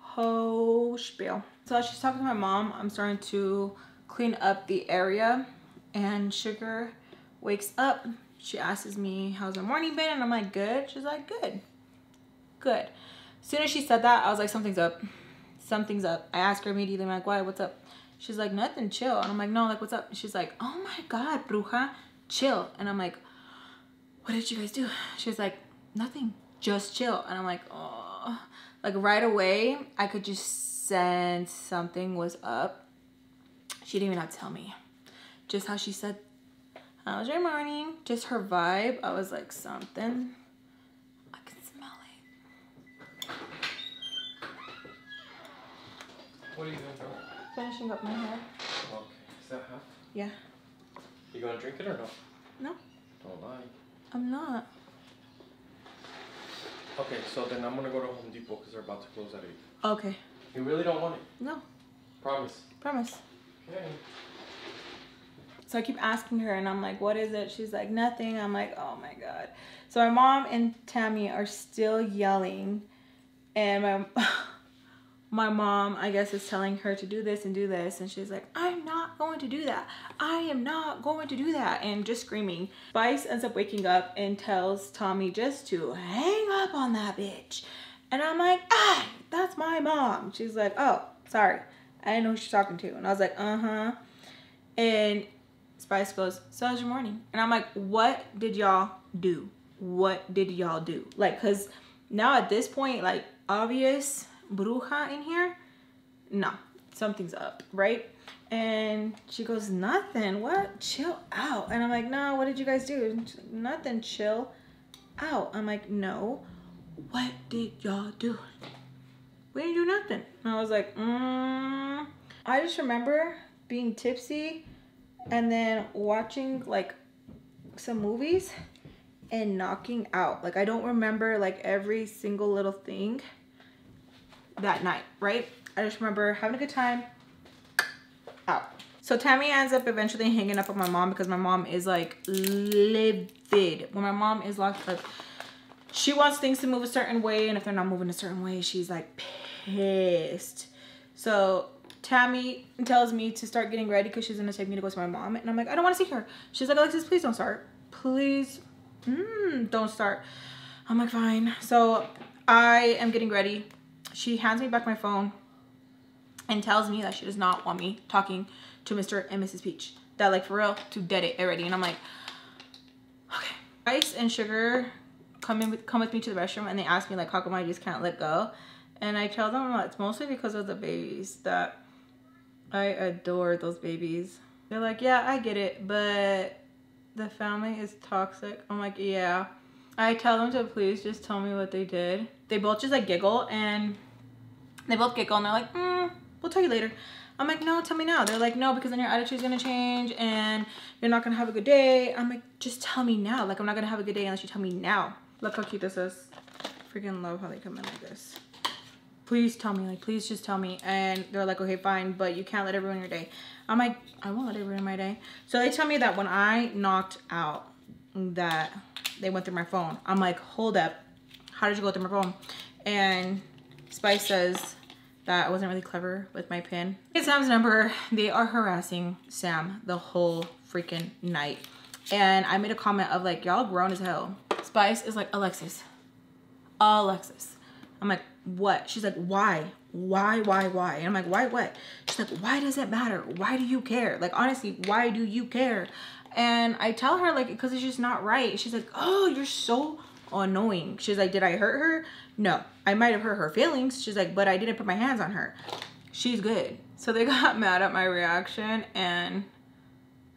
Whole spiel. So as she's talking to my mom, I'm starting to clean up the area, and Sugar wakes up. She asks me, how's the morning been? And I'm like, good. She's like, good, good. As soon as she said that, I was like, something's up, something's up. I asked her immediately, I'm like, why, what's up? She's like, nothing, chill. And I'm like, no, like, what's up? She's like, oh my God, bruja, chill. And I'm like, what did you guys do? She's like, nothing, just chill. And I'm like, oh, like right away I could just sense something was up. She didn't even have to tell me. Just how she said, how was your morning? Just her vibe. I was like, something. I can smell it. What are you doing, Tom? Finishing up my hair. Okay. Is that half? Yeah. You gonna drink it or no? No. Don't lie. I'm not. Okay, so then I'm gonna go to Home Depot because they're about to close at 8. Okay. You really don't want it? No. Promise. Promise. So I keep asking her and I'm like, what is it? She's like, nothing. I'm like, oh my God. So my mom and Tammy are still yelling, and my mom, I guess, is telling her to do this and do this, and she's like, I'm not going to do that, I am not going to do that, and just screaming. Spice ends up waking up and tells Tommy just to hang up on that bitch. And I'm like, ah, that's my mom. She's like, oh, sorry, I didn't know who she's talking to. And I was like, uh-huh. And Spice goes, so how's your morning? And I'm like, what did y'all do? What did y'all do? Like, because now at this point, like, obvious bruja in here? No, something's up, right? And she goes, nothing, what? Chill out. And I'm like, no, what did you guys do? And she's like, nothing, chill out. I'm like, no, what did y'all do? We didn't do nothing. And I was like, I just remember being tipsy and then watching like some movies and knocking out. Like, I don't remember like every single little thing that night, right? I just remember having a good time out. So Tammy ends up eventually hanging up on my mom because my mom is like livid. When my mom is locked up, she wants things to move a certain way, and if they're not moving a certain way, she's like pissed. So Tammy tells me to start getting ready because she's gonna take me to go to my mom, and I'm like, I don't want to see her. She's like, Alexis, please don't start, please Don't start. I'm like, fine. So I am getting ready. She hands me back my phone and tells me that she does not want me talking to Mr. and Mrs. Peach. That, like, for real, to dead it already. And I'm like, okay. Ice and Sugar come with me to the restroom, and they ask me, like, how come I just can't let go? And I tell them, well, it's mostly because of the babies, that I adore those babies. They're like, yeah, I get it, but the family is toxic. I'm like, yeah. I tell them to please just tell me what they did. They both just, like, giggle, and they both giggle, and they're like, we'll tell you later. I'm like, no, tell me now. They're like, no, because then your attitude's gonna change and you're not gonna have a good day. I'm like, just tell me now. Like, I'm not gonna have a good day unless you tell me now. Look how cute this is. Freaking love how they come in like this. Please tell me, like, please just tell me. And they're like, okay, fine, but you can't let it ruin your day. I'm like, I won't let it ruin my day. So they tell me that when I knocked out, that they went through my phone. I'm like, hold up, how did you go through my phone? And Spice says that I wasn't really clever with my pin. It's Sam's number. They are harassing Sam the whole freaking night. And I made a comment of, like, y'all grown as hell. Spice is like, Alexis, Alexis. I'm like, what? She's like, why? And I'm like, why what? She's like, why does it matter? Why do you care? Like, honestly, why do you care? And I tell her, like, because it's just not right. She's like, oh, you're so annoying. She's like, did I hurt her? No, I might have hurt her feelings. She's like, but I didn't put my hands on her. She's good. So they got mad at my reaction, and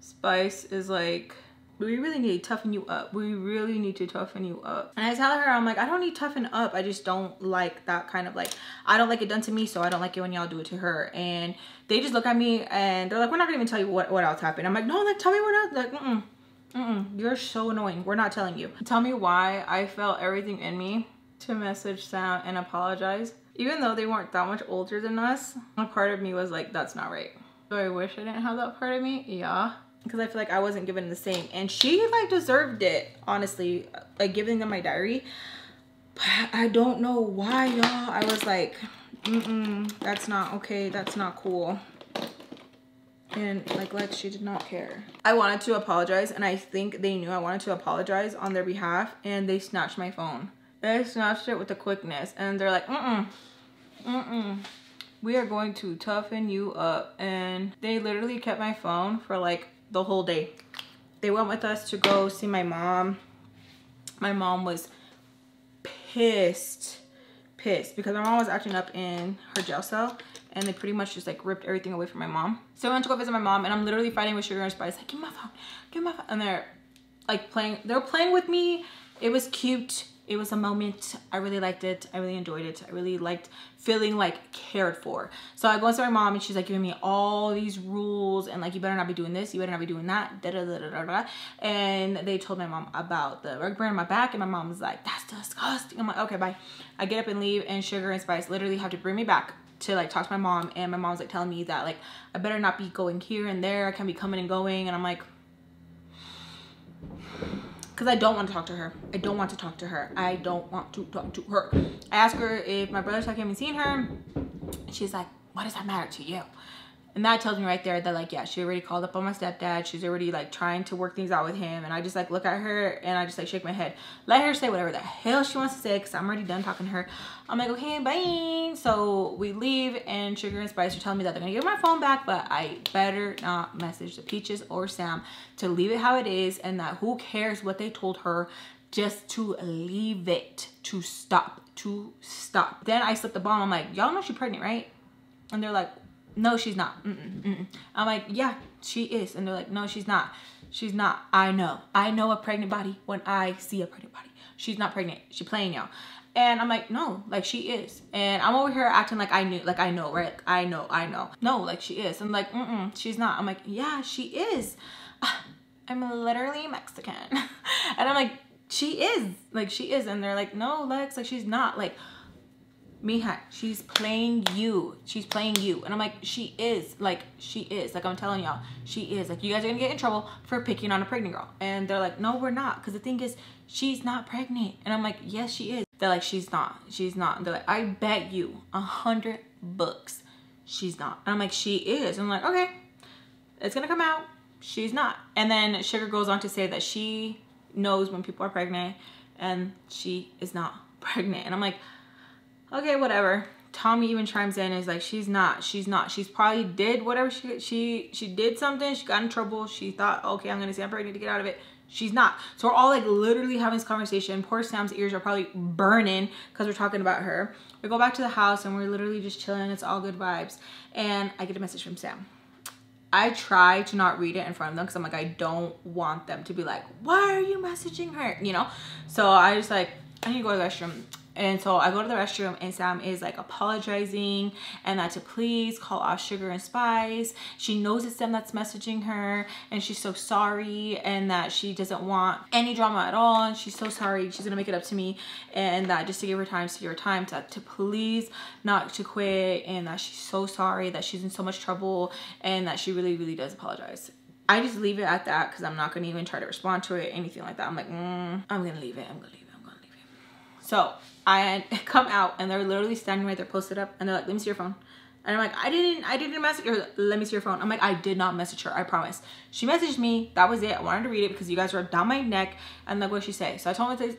Spice is like, we really need to toughen you up. We really need to toughen you up. And I tell her, I'm like, I don't need toughen up. I just don't like that kind of, like, I don't like it done to me, so I don't like it when y'all do it to her. And they just look at me, and they're like, we're not gonna even tell you what else happened. I'm like, no, like, tell me what else. Like, you're so annoying. We're not telling you. Tell me why I felt everything in me to message Sam and apologize. Even though they weren't that much older than us, a part of me was like, that's not right. Do I wish I didn't have that part of me? Yeah. Because I feel like I wasn't given the same. And she, like, deserved it, honestly, like, giving them my diary. But I don't know why, y'all. I was like, that's not okay. That's not cool. And, like, she did not care. I wanted to apologize, and I think they knew I wanted to apologize on their behalf, and they snatched my phone. They snatched it with the quickness, and they're like, we are going to toughen you up. And they literally kept my phone for, like, the whole day. They went with us to go see my mom. My mom was pissed because my mom was acting up in her jail cell, and they pretty much just, like, ripped everything away from my mom. So I went to go visit my mom, and I'm literally fighting with Sugar and Spice, like, give me my phone, and they're like playing with me. It was cute. It was a moment. I really liked it. I really enjoyed it. I really liked feeling, like, cared for. So I go into my mom, and she's, like, giving me all these rules, and, like, you better not be doing this, you better not be doing that, da-da-da-da-da-da. And they told my mom about the rug burn in my back, and my mom was like, that's disgusting. I'm like, okay, bye. I get up and leave, and Sugar and Spice literally have to bring me back to, like, talk to my mom, and my mom's, like, telling me that, like, I better not be going here and there. I can't be coming and going, and I'm like, because I don't want to talk to her. I don't want to talk to her. I don't want to talk to her. I ask her if my brother's talking and seeing her. She's like, what does that matter to you? And that tells me right there that, like, yeah, she already called up on my stepdad. She's already, like, trying to work things out with him. And I just, like, look at her, and I just, like, shake my head. Let her say whatever the hell she wants to say, because I'm already done talking to her. I'm like, okay, bye. So we leave, and Sugar and Spice are telling me that they're going to give my phone back, but I better not message the Peaches or Sam, to leave it how it is, and that who cares what they told her, just to leave it, to stop. Then I slipped the bomb. I'm like, y'all know she's pregnant, right? And they're like, no, she's not. I'm like, yeah, she is. And they're like, no, she's not. She's not. I know a pregnant body when I see a pregnant body. She's not pregnant. She playing, y'all. And I'm like, no, like, she is. And I'm over here acting like I knew, like, I know, right? Like, I know. No, like, she is. I'm like, she's not. I'm like, yeah, she is. I'm literally Mexican. And I'm like, she is. Like, she is. And they're like, no, Lex, like, she's not. Like, mija, she's playing you. She's playing you. And I'm like, she is. Like, she is. Like, I'm telling y'all, she is. Like, you guys are gonna get in trouble for picking on a pregnant girl. And they're like, no, we're not. Because the thing is, she's not pregnant. And I'm like, yes, she is. They're like, she's not. She's not. And they're like, I bet you $100 she's not. And I'm like, she is. And I'm like, okay, it's gonna come out. She's not. And then Sugar goes on to say that she knows when people are pregnant and she is not pregnant. And I'm like, okay, whatever. Tommy even chimes in, is like, she's not. She's probably did whatever she did something. She got in trouble. She thought, okay, I'm gonna say I'm pregnant to get out of it. She's not. So we're all like literally having this conversation. Poor Sam's ears are probably burning because we're talking about her. We go back to the house and we're literally just chilling. It's all good vibes. And I get a message from Sam. I try to not read it in front of them because I'm like, I don't want them to be like, why are you messaging her? You know? So I just like, I need to go to the restroom. And so I go to the restroom and Sam is like apologizing and that to please call off Sugar and Spice. She knows it's them that's messaging her and she's so sorry and that she doesn't want any drama at all. And she's so sorry. She's going to make it up to me and that just to give her time, to please not to quit and that she's so sorry that she's in so much trouble and that she really, really does apologize. I just leave it at that because I'm not going to even try to respond to it, anything like that. I'm like, I'm going to leave it. I'm going to leave it. I'm going to leave it. So I come out and they're literally standing right there posted up and they're like, let me see your phone. And I'm like, I didn't message her. Let me see your phone. I'm like, I did not message her. I promise. She messaged me. That was it. I wanted to read it because you guys were down my neck. And like, what'd she say? So I told them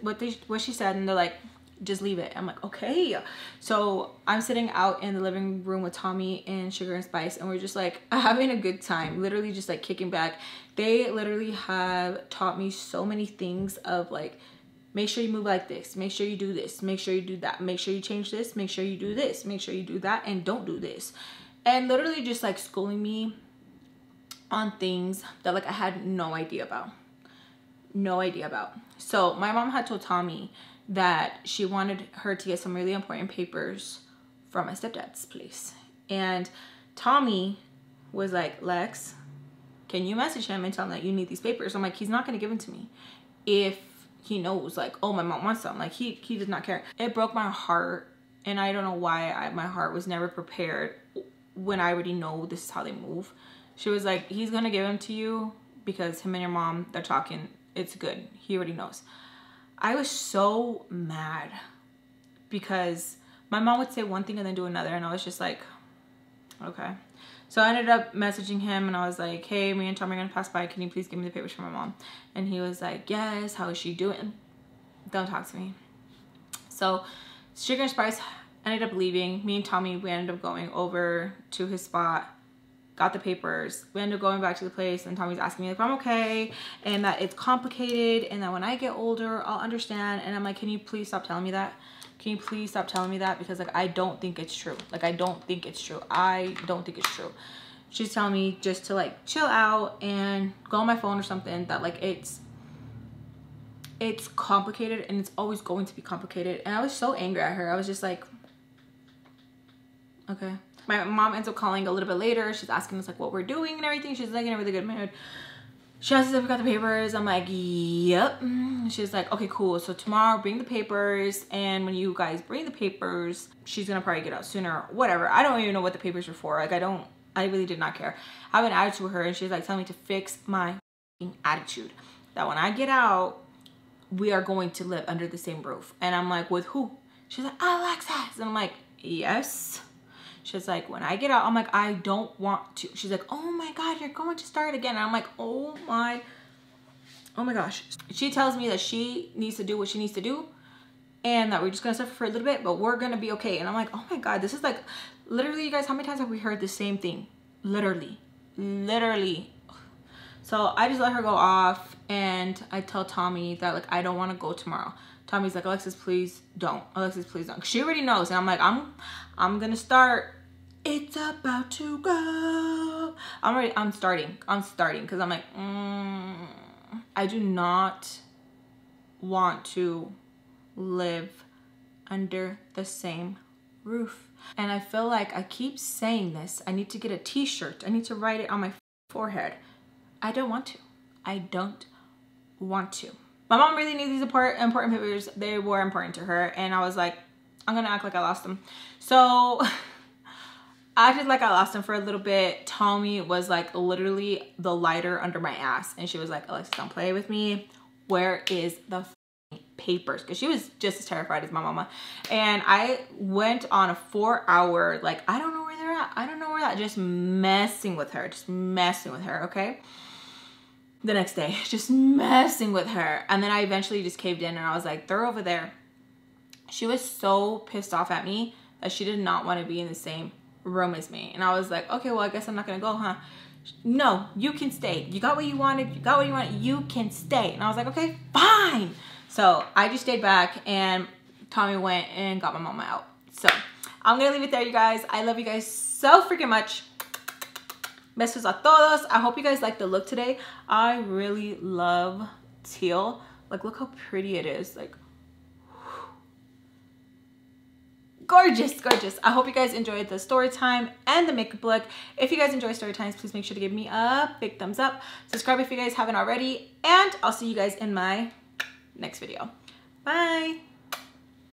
what she said and they're like, just leave it. I'm like, okay. So I'm sitting out in the living room with Tommy and Sugar and Spice and we're just like having a good time, literally just like kicking back. They literally have taught me so many things of like, make sure you move like this, make sure you do this, make sure you do that, make sure you change this, make sure you do this, make sure you do that, and don't do this. And literally just like schooling me on things that like I had no idea about. No idea about. So my mom had told Tommy that she wanted her to get some really important papers from my stepdad's place. And Tommy was like, Lex, can you message him and tell him that you need these papers? I'm like, he's not gonna give them to me if he knows like, oh, my mom wants them. Like he does not care. It broke my heart and I don't know why my heart was never prepared when I already know this is how they move. She was like, he's gonna give them to you because him and your mom, they're talking, it's good. He already knows. I was so mad because my mom would say one thing and then do another and I was just like, okay. So I ended up messaging him and I was like, hey, me and Tommy are gonna pass by. Can you please give me the papers for my mom? And he was like, yes, how is she doing? Don't talk to me. So Sugar and Spice ended up leaving. Me and Tommy, we ended up going over to his spot, got the papers. We ended up going back to the place and Tommy's asking me if I'm okay and that it's complicated and that when I get older, I'll understand. And I'm like, can you please stop telling me that? Can you please stop telling me that? Because like, I don't think it's true. Like, I don't think it's true. I don't think it's true. She's telling me just to like chill out and go on my phone or something, that like it's complicated and it's always going to be complicated. And I was so angry at her. I was just like, okay. My mom ends up calling a little bit later. She's asking us like what we're doing and everything. She's like in a really good mood. She asked us if we got the papers. I'm like, yep. She's like, okay, cool. So tomorrow bring the papers. And when you guys bring the papers, she's going to probably get out sooner, whatever. I don't even know what the papers were for. Like, I really did not care. I have an attitude with her and she's like telling me to fix my attitude. That when I get out, we are going to live under the same roof. And I'm like, with who? She's like, Alexis. And I'm like, yes. She's like, when I get out, I'm like, I don't want to. She's like, oh my God, you're going to start again. And I'm like, oh my gosh. She tells me that she needs to do what she needs to do and that we're just gonna suffer for a little bit, but we're gonna be okay. And I'm like, oh my God, this is like, literally, you guys, how many times have we heard the same thing? Literally. So I just let her go off and I tell Tommy that like, I don't wanna go tomorrow. Tommy's like, Alexis, please don't. Alexis, please don't. She already knows. And I'm like, I'm gonna start. It's about to go. I'm starting. Because I'm like, I do not want to live under the same roof. And I feel like I keep saying this. I need to get a t-shirt. I need to write it on my forehead. I don't want to. I don't want to. My mom really needs these important papers. They were important to her. And I was like, I'm gonna act like I lost them. So I acted like I lost them for a little bit. Tommy was like literally the lighter under my ass. And she was like, Alexis, don't play with me. Where is the papers? Because she was just as terrified as my mama. And I went on a 4-hour, like, I don't know where they're at. I don't know where that. Just messing with her. Okay? the next day, just messing with her. And then I eventually just caved in and I was like, they're over there. She was so pissed off at me that she did not want to be in the same room as me. And I was like, okay, well, I guess I'm not going to go, huh? No, you can stay. You got what you wanted. You got what you wanted. You can stay. And I was like, okay, fine. So I just stayed back and Tommy went and got my mama out. So I'm going to leave it there, you guys. I love you guys so freaking much. Besos a todos. I hope you guys like the look today. I really love teal. Like, look how pretty it is. Like, gorgeous, gorgeous. I hope you guys enjoyed the story time and the makeup look. If you guys enjoy story times, please make sure to give me a big thumbs up. Subscribe if you guys haven't already. And I'll see you guys in my next video. Bye.